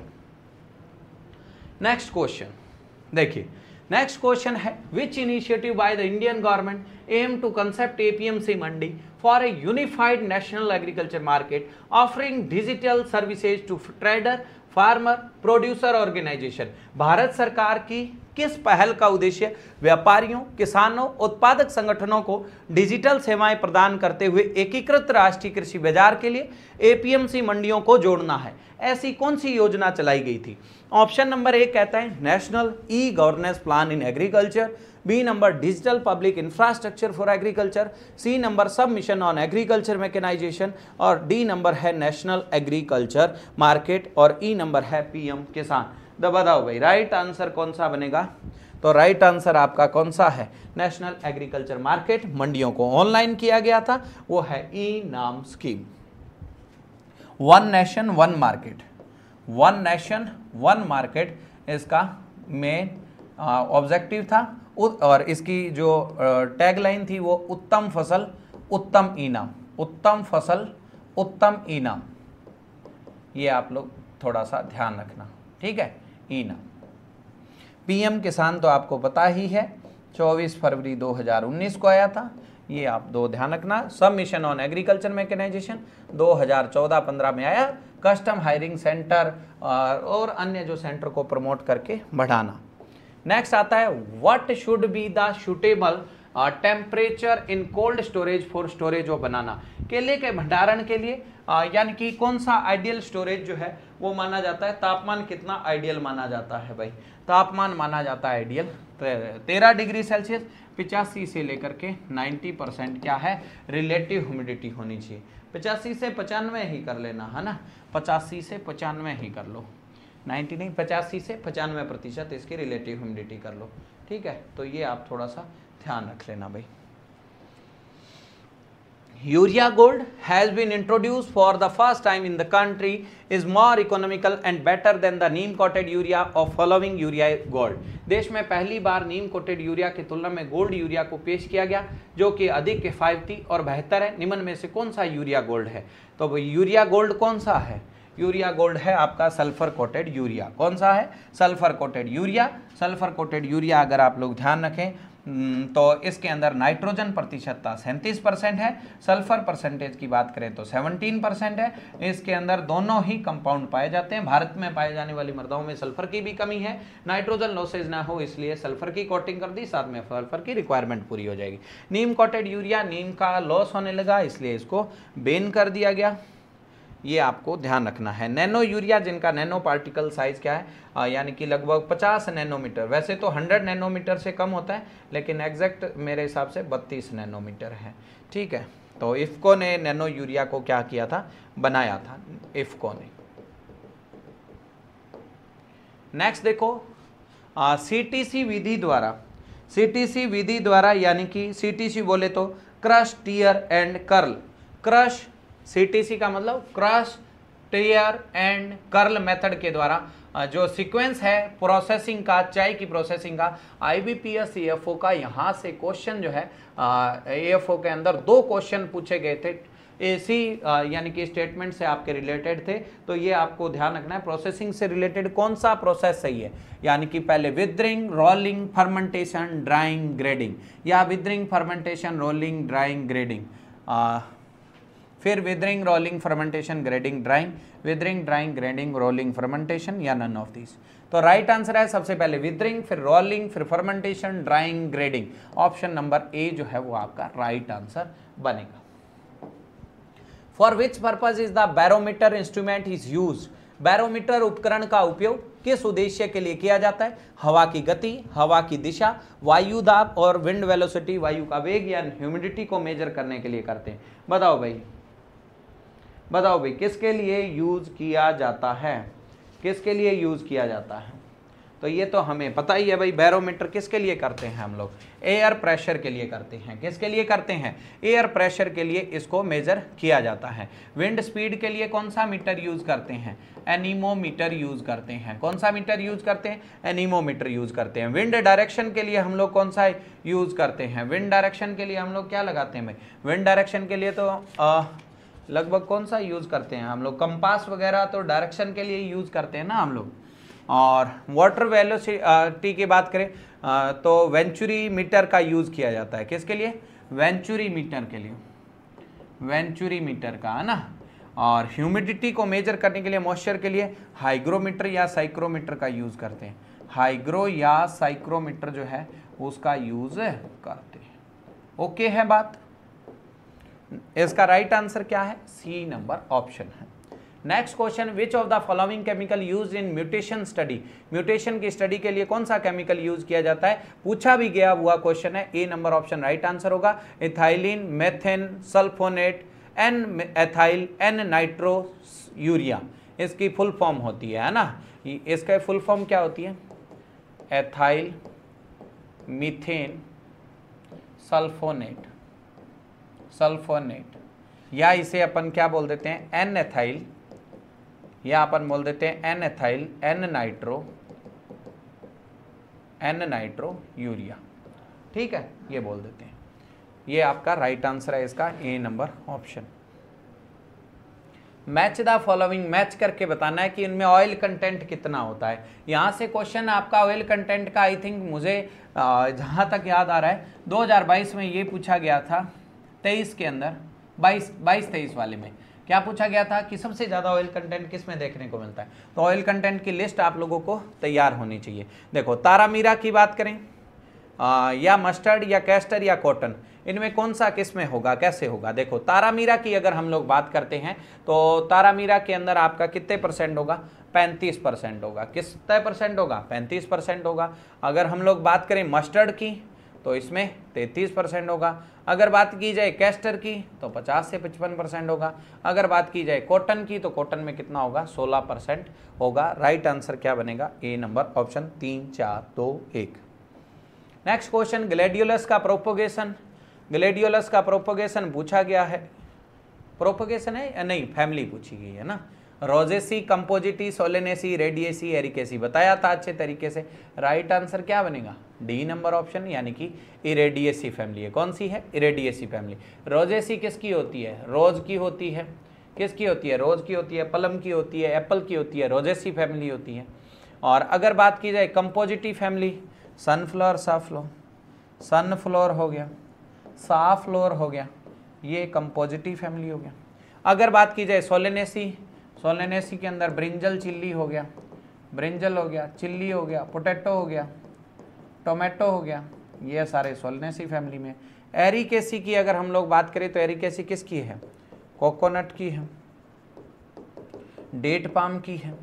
Next question देखिए, नेक्स्ट क्वेश्चन है, which initiative by the Indian government aim to concept APMC mandi for a unified national agriculture market offering digital services to trader, farmer, producer organisation? Bharat सरकार की किस पहल का उद्देश्य व्यापारियों, किसानों, उत्पादक संगठनों को डिजिटल सेवाएं प्रदान करते हुए एकीकृत राष्ट्रीय कृषि बाजार के लिए एपीएमसी मंडियों को जोड़ना है? ऐसी कौन सी योजना चलाई गई थी? ऑप्शन नंबर ए कहता है national E governance plan in agriculture, B number digital public infrastructure for agriculture, C number sub mission on agriculture mechanisation, और डी नंबर है नेशनल एग्रीकल्चर मार्केट, और ई नंबर है पीएम किसान। तो बताओ भाई राइट आंसर कौन सा बनेगा? तो राइट आंसर आपका कौन सा है? नेशनल एग्रीकल्चर मार्केट मंडियों को ऑनलाइन किया गया था, वो है E NAM scheme. One nation one market, one nation one market इसका मेन ऑब्जेक्टिव था, और इसकी जो टैगलाइन थी वो उत्तम फसल उत्तम इनाम, उत्तम फसल उत्तम इनाम। ये आप लोग थोड़ा सा ध्यान रखना, ठीक है। इनाम पीएम किसान तो आपको पता ही है, चौबीस फरवरी दो हज़ार उन्नीस को आया था। ये आप दो ध्यान रखना। सब मिशन ऑन एग्रीकल्चर मैकेनाइजेशन दो हज़ार चौदह पंद्रह में आया। कस्टम हायरिंग सेंटर और, और अन्य जो सेंटर को प्रमोट करके बढ़ाना। नेक्स्ट आता है what should be the suitable temperature in cold storage for storage of banana. केले के भंडारण के लिए uh, यानी कि कौन सा आइडियल स्टोरेज जो है वो माना जाता है, तापमान कितना आइडियल माना जाता है भाई, तापमान माना जाता है आइडियल तेरह डिग्री सेल्सियस, पचासी से लेकर के नाइन्टी परसेंट क्या है रिलेटिव ह्यूमिडिटी होनी चाहिए। पचासी से पचानवे ही कर लेना है ना, पचासी से पचानवे ही कर लो, नाइन्टी नहीं, पचासी से पचानवे प्रतिशत इसकी रिलेटिव ह्यूमिडिटी कर लो, ठीक है। तो ये आप थोड़ा सा ध्यान रख लेना भाई। Urea gold has been introduce for the first time in the country, is more economical and better than the Neem coated urea of following urea gold. देश में पहली बार नीम कोटेड यूरिया की तुलना में गोल्ड यूरिया को पेश किया गया जो कि अधिक किफ़ायती और बेहतर है। निम्न में से कौन सा यूरिया गोल्ड है? तो यूरिया गोल्ड कौन सा है? यूरिया गोल्ड है आपका सल्फर कोटेड यूरिया। कौन सा है? Sulphur coated urea. Sulphur coated urea अगर आप लोग ध्यान रखें तो इसके अंदर नाइट्रोजन प्रतिशतता सैंतीस परसेंट है, सल्फर परसेंटेज की बात करें तो सेवनटीन परसेंट है। इसके अंदर दोनों ही कंपाउंड पाए जाते हैं। भारत में पाए जाने वाली मृदाओं में सल्फर की भी कमी है, नाइट्रोजन लॉसेज ना हो इसलिए सल्फर की कोटिंग कर दी, साथ में सल्फर की रिक्वायरमेंट पूरी हो जाएगी। नीम कोटेड यूरिया, नीम का लॉस होने लगा इसलिए इसको बैन कर दिया गया, ये आपको ध्यान रखना है। नैनो यूरिया जिनका नैनो पार्टिकल साइज क्या है यानी कि लगभग पचास नैनोमीटर, वैसे तो सौ नैनोमीटर से कम होता है लेकिन एग्जैक्ट मेरे हिसाब से बत्तीस नैनोमीटर है, ठीक है। तो इफको ने नैनो यूरिया को क्या किया था, बनाया था इफको ने। नेक्स्ट देखो सीटीसी विधि द्वारा, सीटीसी विधि द्वारा यानी कि सीटीसी बोले तो crush tear and curl. Crush CTC का मतलब crush tear and curl method के द्वारा जो सीक्वेंस है प्रोसेसिंग का, चाय की प्रोसेसिंग का, आईबीपीएस एफओ का यहाँ से क्वेश्चन जो है एएफओ के अंदर दो क्वेश्चन पूछे गए थे एसी यानी कि स्टेटमेंट से आपके रिलेटेड थे, तो ये आपको ध्यान रखना है। प्रोसेसिंग से रिलेटेड कौन सा प्रोसेस सही है यानी कि पहले withering, rolling, fermentation, drying, grading, या withering, fermentation, rolling, drying, grading, फिर withering, rolling, fermentation, grading, drying, withering, drying, grading, rolling, fermentation, या नन ऑफ दिस। तो राइट आंसर है सबसे पहले विदरिंग, फिर रोलिंग, फिर fermentation, drying, grading. Option number A जो है वो आपका राइट आंसर बनेगा। For which purpose is the barometer instrument is use. Barometer उपकरण का उपयोग किस उद्देश्य के लिए किया जाता है? हवा की गति, हवा की दिशा, वायु दाब और विंड वेलोसिटी, वायु का वेग या ह्यूमिडिटी को मेजर करने के लिए करते हैं। बताओ भाई, बताओ भाई किसके लिए यूज़ किया जाता है, किसके लिए यूज़ किया जाता है? तो ये तो हमें पता ही है भाई, बैरोमीटर किसके लिए करते हैं हम लोग? एयर प्रेशर के लिए करते हैं। किसके लिए करते हैं? एयर प्रेशर के लिए इसको मेजर किया जाता है। विंड स्पीड के लिए कौन सा मीटर यूज़ करते हैं? एनीमोमीटर यूज़ करते हैं। कौन सा मीटर यूज़ करते हैं? एनीमोमीटर यूज़ करते हैं। विंड डायरेक्शन के लिए हम लोग कौन सा यूज़ करते हैं? विंड डायरेक्शन के लिए हम लोग क्या लगाते हैं भाई? विंड डायरेक्शन के लिए तो आ, लगभग कौन सा यूज़ करते हैं हम लोग? कंपास वगैरह तो डायरेक्शन के लिए यूज़ करते हैं ना हम लोग। और वाटर वेलोसिटी की बात करें आ, तो वेंचुरी मीटर का यूज़ किया जाता है। किसके लिए? वेंचुरी मीटर के लिए, वेंचुरी मीटर का, है ना। और ह्यूमिडिटी को मेजर करने के लिए, मॉइस्चर के लिए हाइग्रोमीटर या साइक्रोमीटर का यूज़ करते हैं। हाइग्रो या साइक्रोमीटर जो है उसका यूज़ करते हैं। ओके है बात। इसका राइट आंसर क्या है? सी नंबर ऑप्शन है। Next question, which of the following chemical use in mutation study. Mutation की स्टडी के लिए कौन सा केमिकल यूज किया जाता है? पूछा भी गया हुआ क्वेश्चन है। A number option right answer होगा। Ethylene, methane, sulfonate, N ethyl, N nitro urea, इसकी फुल फॉर्म होती है, है ना। इसका फुल फॉर्म क्या होती है? एथाइल मीथेन सल्फोनेट, सल्फोनेट, या इसे अपन क्या बोल देते हैं? एन एथाइल, या अपन बोल देते हैं N ethyl, N nitro, N nitro urea, ठीक है, ये बोल देते हैं। ये आपका राइट आंसर है इसका A number option. Match the following, match करके बताना है कि इनमें ऑयल कंटेंट कितना होता है। यहाँ से क्वेश्चन आपका ऑयल कंटेंट का आई थिंक मुझे जहाँ तक याद आ रहा है दो हज़ार बाईस में ये पूछा गया था, तेईस के अंदर, बाईस बाईस तेईस वाले में क्या पूछा गया था कि सबसे ज़्यादा ऑयल कंटेंट किस में देखने को मिलता है, तो ऑयल कंटेंट की लिस्ट आप लोगों को तैयार होनी चाहिए। देखो तारामीरा की बात करें आ, या मस्टर्ड या कैस्टर या कॉटन, इनमें कौन सा किस में होगा, कैसे होगा। देखो तारामीरा की अगर हम लोग बात करते हैं तो तारामीरा के अंदर आपका कितने परसेंट होगा, पैंतीस परसेंट होगा। किस तय परसेंट होगा, पैंतीस परसेंट होगा। अगर हम लोग बात करें मस्टर्ड की तो इसमें तैंतीस परसेंट होगा। अगर बात की जाए कैस्टर की तो पचास से पचपन परसेंट होगा। अगर बात की जाए कॉटन की तो कॉटन में कितना होगा, सोलह परसेंट होगा। राइट आंसर क्या बनेगा, ए नंबर ऑप्शन तीन चार दो एक। नेक्स्ट क्वेश्चन, ग्लेडियोलस का प्रोपोगेशन, ग्लेडियोलस का प्रोपोगेशन पूछा गया है, प्रोपोगेशन है या नहीं, फैमिली पूछी गई है ना, रोजेसी कंपोजिटी सोलेनेसी रेडिएसी एरिकेसी बताया था अच्छे तरीके से। राइट आंसर क्या बनेगा, डी नंबर ऑप्शन, यानी कि इरेडिएसी फैमिली है। कौन सी है, इरेडिएसी फैमिली। रोजेसी किसकी होती है, रोज की होती है, किसकी होती है, रोज की होती है, प्लम की होती है, एप्पल की होती है, रोजेसी फैमिली होती है। और अगर बात की जाए Compositae family, sunflower safflower, sunflower हो गया, साफ्लोर हो गया, ये कंपोजिटी फैमिली हो गया। अगर बात की जाए सोलेनेसी, सोलेनेसी के अंदर ब्रिंजल चिल्ली हो गया, ब्रिंजल हो गया, चिल्ली हो गया, पोटैटो हो गया, टोमेटो हो गया, ये सारे सोलेनेसी फैमिली में। एरिकेसी की अगर हम लोग बात करें तो एरिकेसी किसकी है, कोकोनट की है, डेट पाम की है,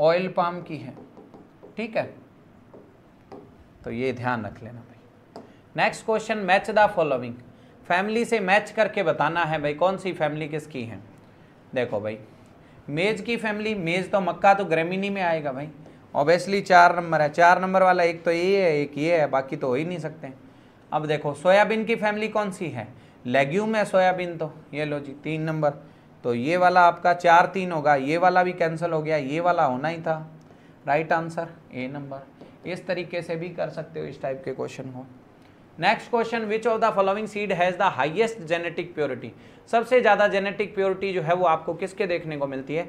ऑयल पाम की है, ठीक है, तो ये ध्यान रख लेना भाई। Next question, match the following, family से मैच करके बताना है भाई कौन सी फैमिली किसकी है। देखो भाई मेज की फैमिली, मेज तो मक्का तो ग्रेमिनी में आएगा भाई, ऑब्वियसली चार नंबर है, चार नंबर वाला एक तो ये है, एक ये है, बाकी तो हो ही नहीं सकते। अब देखो सोयाबीन की फैमिली कौन सी है, लेग्यूम है सोयाबीन, तो ये लो जी तीन नंबर, तो ये वाला आपका चार तीन होगा, ये वाला भी कैंसिल हो गया, ये वाला होना ही था। Right answer A number. इस तरीके से भी कर सकते हो इस टाइप के क्वेश्चन को। Next question, which of the following seed has the highest genetic purity, सबसे ज़्यादा जेनेटिक प्योरिटी जो है वो आपको किसके देखने को मिलती है,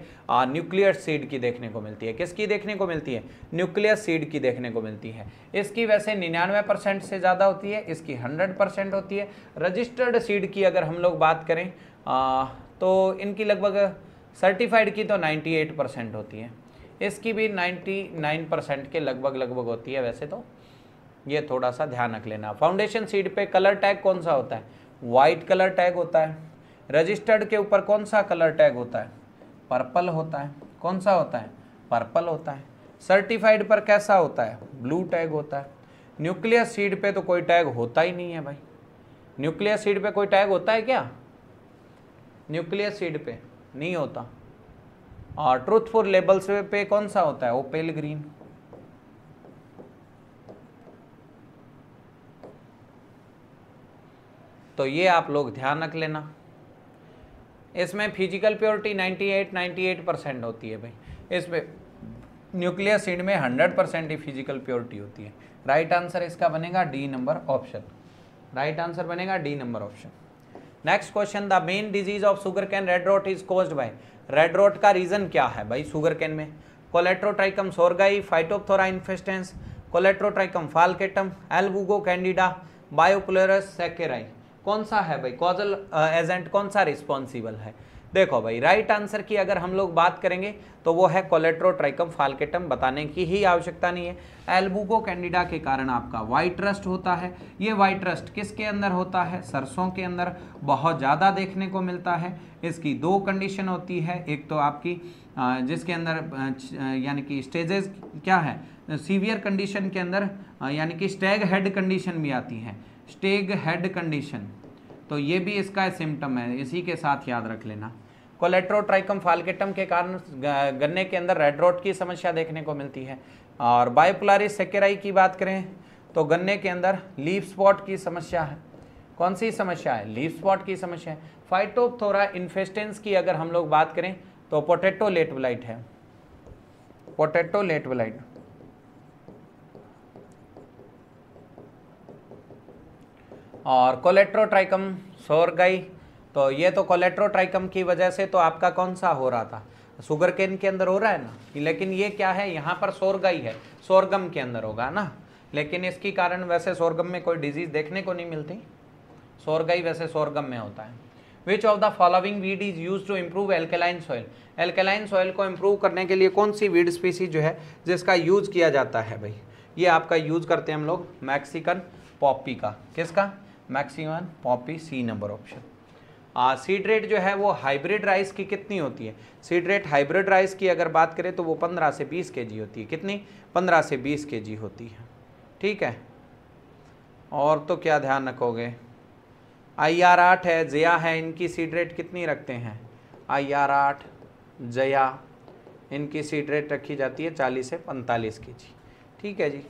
न्यूक्लियर सीड की देखने को मिलती है। किसकी देखने को मिलती है, न्यूक्लियर सीड की देखने को मिलती है। इसकी वैसे निन्यानवे परसेंट से ज़्यादा होती है, इसकी सौ परसेंट होती है। रजिस्टर्ड सीड की अगर हम लोग बात करें आ, तो इनकी लगभग सर्टिफाइड की तो अट्ठानवे परसेंट होती है, इसकी भी निन्यानवे परसेंट के लगभग लगभग होती है। वैसे तो ये थोड़ा सा ध्यान रख लेना। फाउंडेशन सीड पे कलर टैग कौन सा होता है, वाइट कलर टैग होता है। रजिस्टर्ड के ऊपर कौन सा कलर टैग होता है, पर्पल होता है, कौन सा होता है, पर्पल होता है। सर्टिफाइड पर कैसा होता है, ब्लू टैग होता है। न्यूक्लियर सीड पे तो कोई टैग होता ही नहीं है भाई, न्यूक्लियर सीड पे कोई टैग होता है क्या, न्यूक्लियर सीड पे नहीं होता। और ट्रूथफुल लेबल्स पे कौन सा होता है, ओपेल ग्रीन, तो ये आप लोग ध्यान रख लेना। इसमें फिजिकल प्योरिटी अट्ठानवे अट्ठानवे परसेंट होती है भाई, इसमें न्यूक्लियर सीड में सौ परसेंट ही फिजिकल प्योरिटी होती है। राइट आंसर इसका बनेगा D number option, right answer बनेगा D number option. Next question, the main disease of sugar cane red rot is caused by, red rot का रीजन क्या है भाई शुगर कैन में, Colletotrichum sorghi, Phytophthora infestans, Colletotrichum falcatum, Albugo candida, Bipolaris sacchari, कौन सा है भाई कॉजल एजेंट, कौन सा रिस्पॉन्सिबल है। देखो भाई राइट आंसर की अगर हम लोग बात करेंगे तो वो है कोलेट्रोट्राइकम फाल्केटम, बताने की ही आवश्यकता नहीं है। एल्बुगो कैंडिडा के कारण आपका वाइट रस्ट होता है, ये वाइट रस्ट किसके अंदर होता है, सरसों के अंदर बहुत ज़्यादा देखने को मिलता है। इसकी दो कंडीशन होती है, एक तो आपकी जिसके अंदर यानी कि स्टेजेस क्या है, सीवियर कंडीशन के अंदर यानी कि स्टैग हेड कंडीशन भी आती है, स्टेग हेड कंडीशन, तो ये भी इसका सिम्टम है, इसी के साथ याद रख लेना। कोलेट्रोट्राइकम फाल्केटम के कारण गन्ने के अंदर रेड रॉट की समस्या देखने को मिलती है। और बायोप्लेरस सैकेराई की बात करें तो गन्ने के अंदर लीफ स्पॉट की समस्या है, कौन सी समस्या है, लीफ स्पॉट की समस्या है। फाइटोप्थोरा इन्फेस्टेंस की अगर हम लोग बात करें तो पोटैटो लेट ब्लाइट है, पोटैटो लेट ब्लाइट, और कोलेट्रोट्राइकम सोरगाई, तो ये तो कोलेट्रोट्राइकम की वजह से तो आपका कौन सा हो रहा था, शुगर केन के अंदर हो रहा है ना, लेकिन ये क्या है यहाँ पर सोरगाई है, सोरगम के अंदर होगा ना, लेकिन इसके कारण वैसे सोरगम में कोई डिजीज़ देखने को नहीं मिलती, सोरगाई वैसे सोरगम में होता है। Which of the following weed is use to improve alkaline soil, alkaline soil को इम्प्रूव करने के लिए कौन सी वीड स्पीसीज जो है जिसका यूज किया जाता है भाई, ये आपका यूज करते हैं हम लोग मैक्सिकन पॉपी का, किसका Mexican poppy, C number option. Seed rate जो है वो हाइब्रिड राइस की कितनी होती है, सीड रेट हाइब्रिड राइस की अगर बात करें तो वो पंद्रह से बीस केजी होती है, कितनी पंद्रह से बीस केजी होती है, ठीक है। और तो क्या ध्यान रखोगे, आई आर आठ है, जया है, इनकी सीड रेट कितनी रखते हैं, आई आर आठ जया इनकी सीड रेट रखी जाती है चालीस से पैंतालीस केजी, ठीक है जी।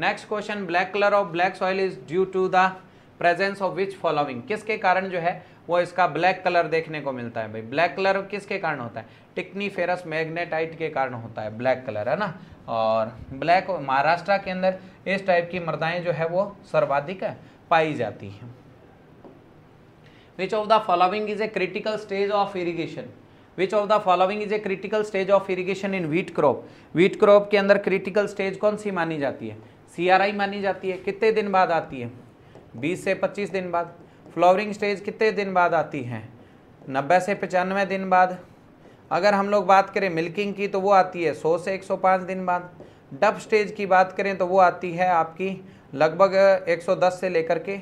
Next question, black colour of black soil is due to the presence of which following, किसके कारण जो है वो इसका ब्लैक कलर देखने को मिलता है भाई, ब्लैक कलर किसके कारण होता है, टिक्नीफेरस मैग्नेटाइट के कारण होता है ब्लैक कलर, है ना। और ब्लैक महाराष्ट्र के अंदर इस टाइप की मृदाएं जो है वो सर्वाधिक है, पाई जाती हैं। Which of the following is a critical stage of irrigation, which of the following is a critical stage of irrigation in wheat crop, wheat crop के अंदर क्रिटिकल स्टेज कौन सी मानी जाती है, सी आर आई मानी जाती है, कितने दिन बाद आती है बीस से पच्चीस दिन बाद। फ्लावरिंग स्टेज कितने दिन बाद आती है नब्बे से पचानवे दिन बाद। अगर हम लोग बात करें मिल्किंग की तो वो आती है सौ से एक सौ पाँच दिन बाद। डब स्टेज की बात करें तो वो आती है आपकी लगभग एक सौ दस से लेकर के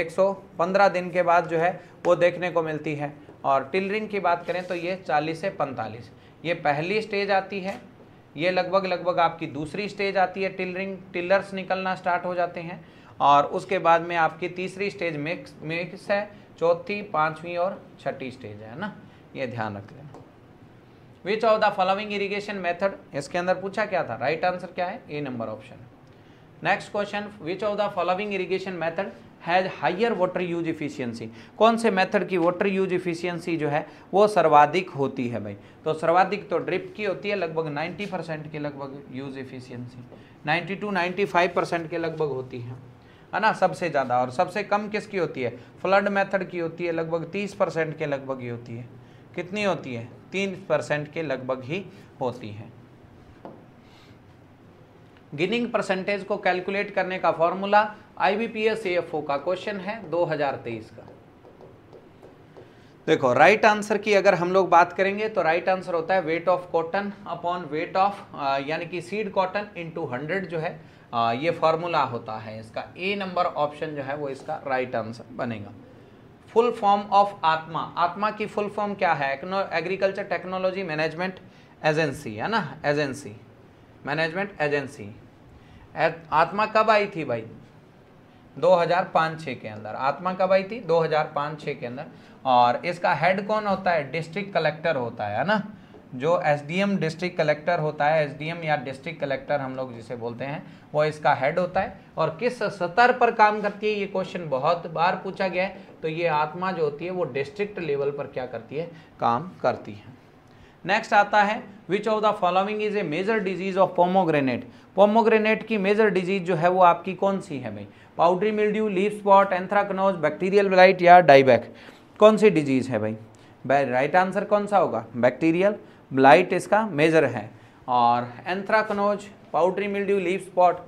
एक सौ पंद्रह दिन के बाद जो है वो देखने को मिलती है। और टिलरिंग की बात करें तो ये चालीस से पैंतालीस, ये पहली स्टेज आती है, ये लगभग लगभग आपकी दूसरी स्टेज आती है टिलरिंग, टिलर्स निकलना स्टार्ट हो जाते हैं। और उसके बाद में आपकी तीसरी स्टेज मिक्स मिक्स है, चौथी, पांचवी और छठी स्टेज है ना, ये ध्यान रख लेना। Which of the following irrigation method, इसके अंदर पूछा क्या था, राइट right आंसर क्या है, A number option. Next question, which of the following irrigation method has higher water use efficiency, कौन से मेथड की वाटर यूज इफिशियंसी जो है वो सर्वाधिक होती है भाई। तो सर्वाधिक तो ड्रिप की होती है, लगभग नब्बे परसेंट के लगभग यूज इफिशियंसी, नब्बे टू पचानवे परसेंट के लगभग होती है, है ना सबसे ज़्यादा। और सबसे कम किसकी होती है, फ्लड मेथड की होती है, लगभग तीस परसेंट के लगभग ही होती है, कितनी होती है तीन परसेंट के लगभग ही होती है। गिनिंग परसेंटेज को कैलकुलेट करने का फॉर्मूला आईबीपीएस एफओ का क्वेश्चन है दो हज़ार तेईस का। देखो राइट आंसर की अगर हम लोग बात करेंगे तो राइट आंसर होता है weight of cotton upon weight of यानी कि सीड कॉटन इनटू हंड्रेड जो है आ, ये फॉर्मूला होता है इसका। ए नंबर ऑप्शन जो है वो इसका राइट आंसर बनेगा। फुल फॉर्म ऑफ आत्मा, आत्मा की फुल फॉर्म क्या है, एग्रीकल्चर टेक्नोलॉजी मैनेजमेंट एजेंसी, है ना एजेंसी, मैनेजमेंट एजेंसी। आत्मा कब आई थी भाई दो हज़ार पाँच छह के अंदर, आत्मा कब आई थी दो हज़ार पाँच छह के अंदर। और इसका हेड कौन होता है, डिस्ट्रिक्ट कलेक्टर होता है ना, जो एसडीएम डिस्ट्रिक्ट कलेक्टर होता है, एसडीएम या डिस्ट्रिक्ट कलेक्टर हम लोग जिसे बोलते हैं वो इसका हेड होता है। और किस स्तर पर काम करती है, ये क्वेश्चन बहुत बार पूछा गया है। तो ये आत्मा जो होती है वो डिस्ट्रिक्ट लेवल पर क्या करती है, काम करती है। नेक्स्ट आता है which of the following is a major disease of pomegranate, pomegranate की मेजर डिजीज जो है वो आपकी कौन सी है भाई, powdery mildew, leaf spot, anthracnose, bacterial blight या डाइबैक, कौन सी डिजीज है भाई, राइट आंसर कौन सा होगा, बैक्टीरियल ब्लाइट इसका मेजर है। और anthracnose, powdery mildew, leaf spot,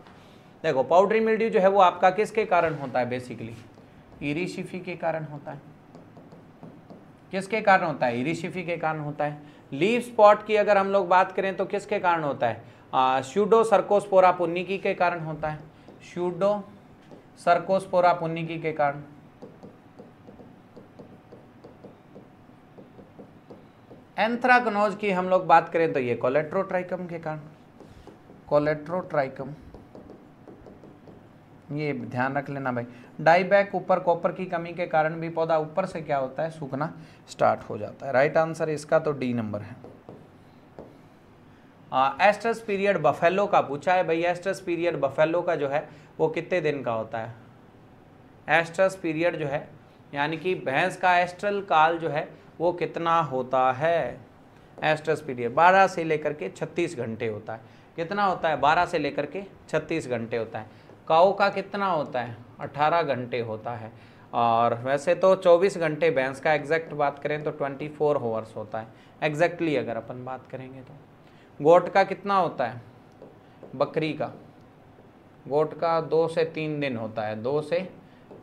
देखो पाउडरी मिल्ड्यू जो है वो आपका किसके कारण होता है, बेसिकली इरिशिफी के कारण होता है, किसके कारण होता है, इरिशिफी के कारण होता है। लीफ स्पॉट की अगर हम लोग बात करें तो किसके कारण होता है, शूडो सर्कोस्पोरा पुन्निकी के कारण होता है, शूडो सर्कोस्पोरा पुन्निकी के कारण। एंथ्राकनोज की हम लोग बात करें तो ये कोलेट्रोट्राइकम के कारण, कोलेट्रोट्राइकम, ये ध्यान रख लेना भाई। डाइबैक, ऊपर कॉपर की कमी के कारण भी पौधा ऊपर से क्या होता है, सूखना स्टार्ट हो जाता है। राइट आंसर इसका तो डी नंबर है। एस्ट्रस पीरियड बफेलो का पूछा है भाई, एस्ट्रस पीरियड बफेलो का जो है वो कितने दिन का होता है, एस्ट्रस पीरियड जो है यानी कि भैंस का एस्ट्रल काल जो है वो कितना होता है, एस्ट्रस पीरियड बारह से लेकर के छत्तीस घंटे होता है, कितना होता है बारह से लेकर के छत्तीस घंटे होता है। काऊ का कितना होता है अठारह घंटे होता है, और वैसे तो चौबीस घंटे भैंस का, एग्जैक्ट बात करें तो चौबीस आवर्स होता है एग्जैक्टली अगर अपन बात करेंगे तो। गोट का कितना होता है, बकरी का, गोट का दो से तीन दिन होता है, दो से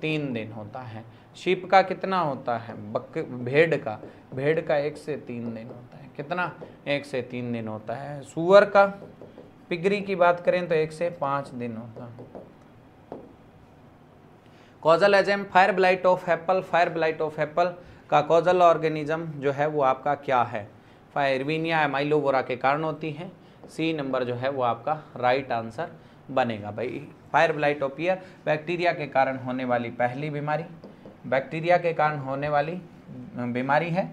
तीन दिन होता है। शीप का कितना होता है, बक भेड़ का भेड़ का एक से तीन दिन होता है, कितना एक से तीन दिन होता है। सुअर का, पिगरी की बात करें तो एक से पाँच दिन होता है। Causal agent fire blight of apple, fire blight of apple का कॉजल ऑर्गेनिज्म जो है वो आपका क्या है, फायरविनिया माइलोबोरा के कारण होती है। सी नंबर जो है वो आपका राइट आंसर बनेगा भाई। Fire blight of year bacteria के कारण होने वाली पहली बीमारी, बैक्टीरिया के कारण होने वाली बीमारी है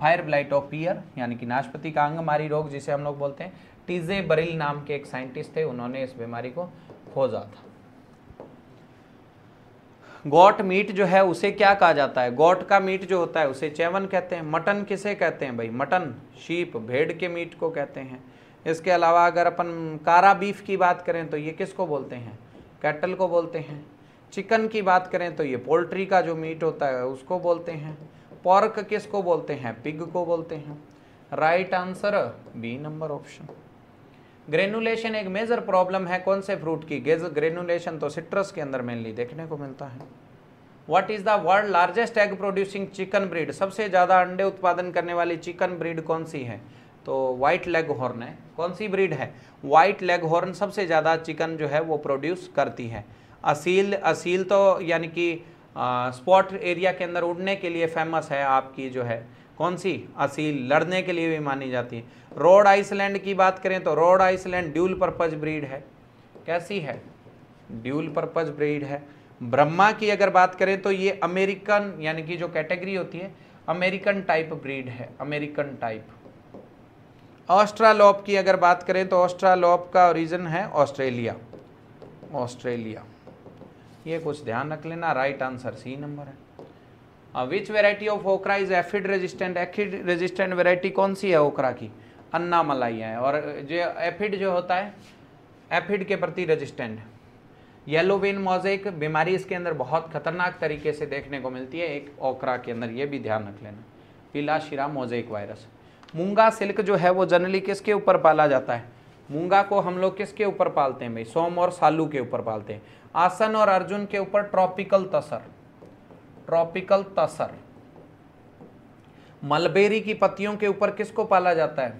फायर ब्लाइट ऑफ ईयर, यानी कि नाशपाती का अंगमारी रोग जिसे हम लोग बोलते हैं। टीजे बरिल नाम के एक साइंटिस्ट थे, उन्होंने इस बीमारी को खोजा था। गोट मीट जो है उसे क्या कहा जाता है, गोट का मीट जो होता है उसे चैवन कहते हैं। मटन किसे कहते हैं भाई, मटन शीप भेड़ के मीट को कहते हैं। इसके अलावा अगर अपन कारा बीफ की बात करें तो ये किसको बोलते हैं, कैटल को बोलते हैं। चिकन की बात करें तो ये पोल्ट्री का जो मीट होता है उसको बोलते हैं। पॉर्क किसको बोलते हैं, पिग को बोलते हैं। Right answer B number option. Granulation एक मेजर प्रॉब्लम है कौन से फ्रूट की, ग्रेनुलेशन तो सिट्रस के अंदर मेनली देखने को मिलता है। What is the world largest egg producing chicken breed, सबसे ज़्यादा अंडे उत्पादन करने वाली चिकन ब्रीड कौन सी है, तो वाइट लेग हॉर्न है। कौन सी ब्रीड है, वाइट लेग हॉर्न सबसे ज़्यादा चिकन जो है वो प्रोड्यूस करती है। असील, असील तो यानी कि स्पॉट एरिया के अंदर उड़ने के लिए फेमस है आपकी जो है कौन सी असील, लड़ने के लिए भी मानी जाती है। रोड आइसलैंड की बात करें तो Rhode Island dual purpose breed है, कैसी है, ड्यूल पर्पज ब्रीड है। ब्रह्मा की अगर बात करें तो ये अमेरिकन यानी कि जो कैटेगरी होती है अमेरिकन टाइप ब्रीड है, अमेरिकन टाइप। ऑस्ट्रालोप की अगर बात करें तो ऑस्ट्रालोप का ओरिजिन है ऑस्ट्रेलिया, ऑस्ट्रेलिया। ये कुछ ध्यान रख लेना, राइट आंसर सी नंबर है। Which variety of okra is aphid resistant, aphid resistant variety कौन सी है ओकरा की, अन्ना मलाई है। और जो एफिड जो होता है एफिड के प्रति रेजिस्टेंट है। येलो वेन मोज़ेक बीमारी इसके अंदर बहुत खतरनाक तरीके से देखने को मिलती है एक ओकरा के अंदर, ये भी ध्यान रख लेना। पीला शिरा मोज़ेक वायरस। मूंगा सिल्क जो है वो जनरली किसके ऊपर पाला जाता है, मूंगा को हम लोग किसके ऊपर पालते हैं भाई, सोम और सालू के ऊपर पालते हैं। आसन और अर्जुन के ऊपर tropical tasar, tropical tasar. Mulberry की पत्तियों के ऊपर किसको पाला जाता है,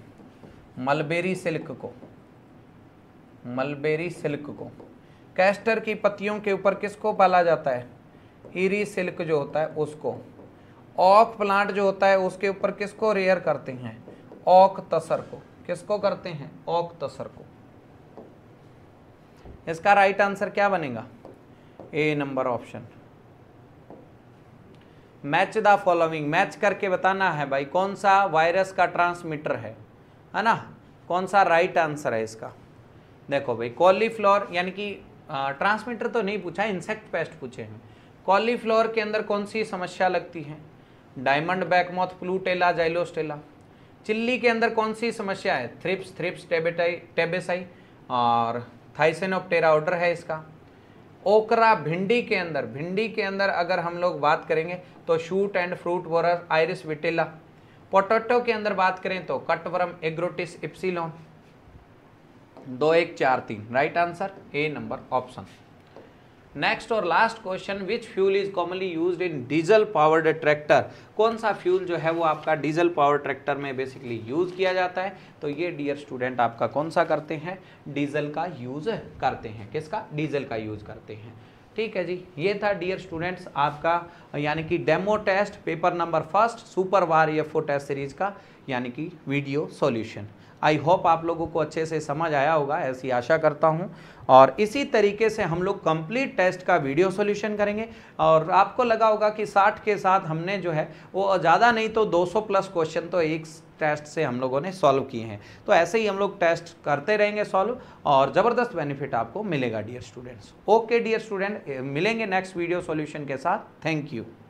मलबेरी सिल्क को, मलबेरी सिल्क को। कैस्टर की पत्तियों के ऊपर किसको पाला जाता है, इरी सिल्क जो होता है उसको। ऑक प्लांट जो होता है उसके ऊपर किसको रेयर करते हैं, ऑक तसर को, किसको करते हैं, ऑक तसर को। इसका राइट आंसर क्या बनेगा, A number option. Match the following, match करके बताना है भाई कौन सा वायरस का ट्रांसमीटर है, है ना, कौन सा राइट आंसर है इसका। देखो भाई कॉलीफ्लोर यानी कि ट्रांसमीटर तो नहीं पूछा, इंसेक्ट पेस्ट पूछे हैं। कॉलीफ्लोर के अंदर कौन सी समस्या लगती है, डायमंड बैकमॉथ, प्लूटेला, जाइलोस्टेला। चिल्ली के अंदर कौन सी समस्या है, थ्रिप्स, थ्रिप्स टेबेटाई, टेबेसाई और थाइसेनोप्टेरा ऑर्डर है इसका। ओकरा भिंडी के अंदर, भिंडी के अंदर अगर हम लोग बात करेंगे तो shoot and fruit borers, iris vittella. Potato के अंदर बात करें तो कटवर्म, एग्रोटिस इप्सिलॉन। दो एक चार तीन, right answer A number option. Next और last question, which fuel is commonly used in diesel powered tractor, कौन सा फ्यूल जो है वो आपका डीजल पावर ट्रैक्टर में बेसिकली यूज किया जाता है, तो ये डियर स्टूडेंट आपका कौन सा करते हैं, डीजल का यूज करते हैं। किसका, डीजल का यूज करते हैं। ठीक है जी, ये था डियर स्टूडेंट्स आपका यानी कि demo test paper number first super war F O test series का यानी कि वीडियो सॉल्यूशन। आई होप आप लोगों को अच्छे से समझ आया होगा, ऐसी आशा करता हूं। और इसी तरीके से हम लोग कंप्लीट टेस्ट का वीडियो सॉल्यूशन करेंगे। और आपको लगा होगा कि साठ के साथ हमने जो है वो ज़्यादा नहीं तो दो सौ प्लस क्वेश्चन तो एक टेस्ट से हम लोगों ने सॉल्व किए हैं। तो ऐसे ही हम लोग टेस्ट करते रहेंगे सॉल्व, और ज़बरदस्त बेनिफिट आपको मिलेगा dear students. Okay dear student, मिलेंगे नेक्स्ट वीडियो सॉल्यूशन के साथ। Thank you.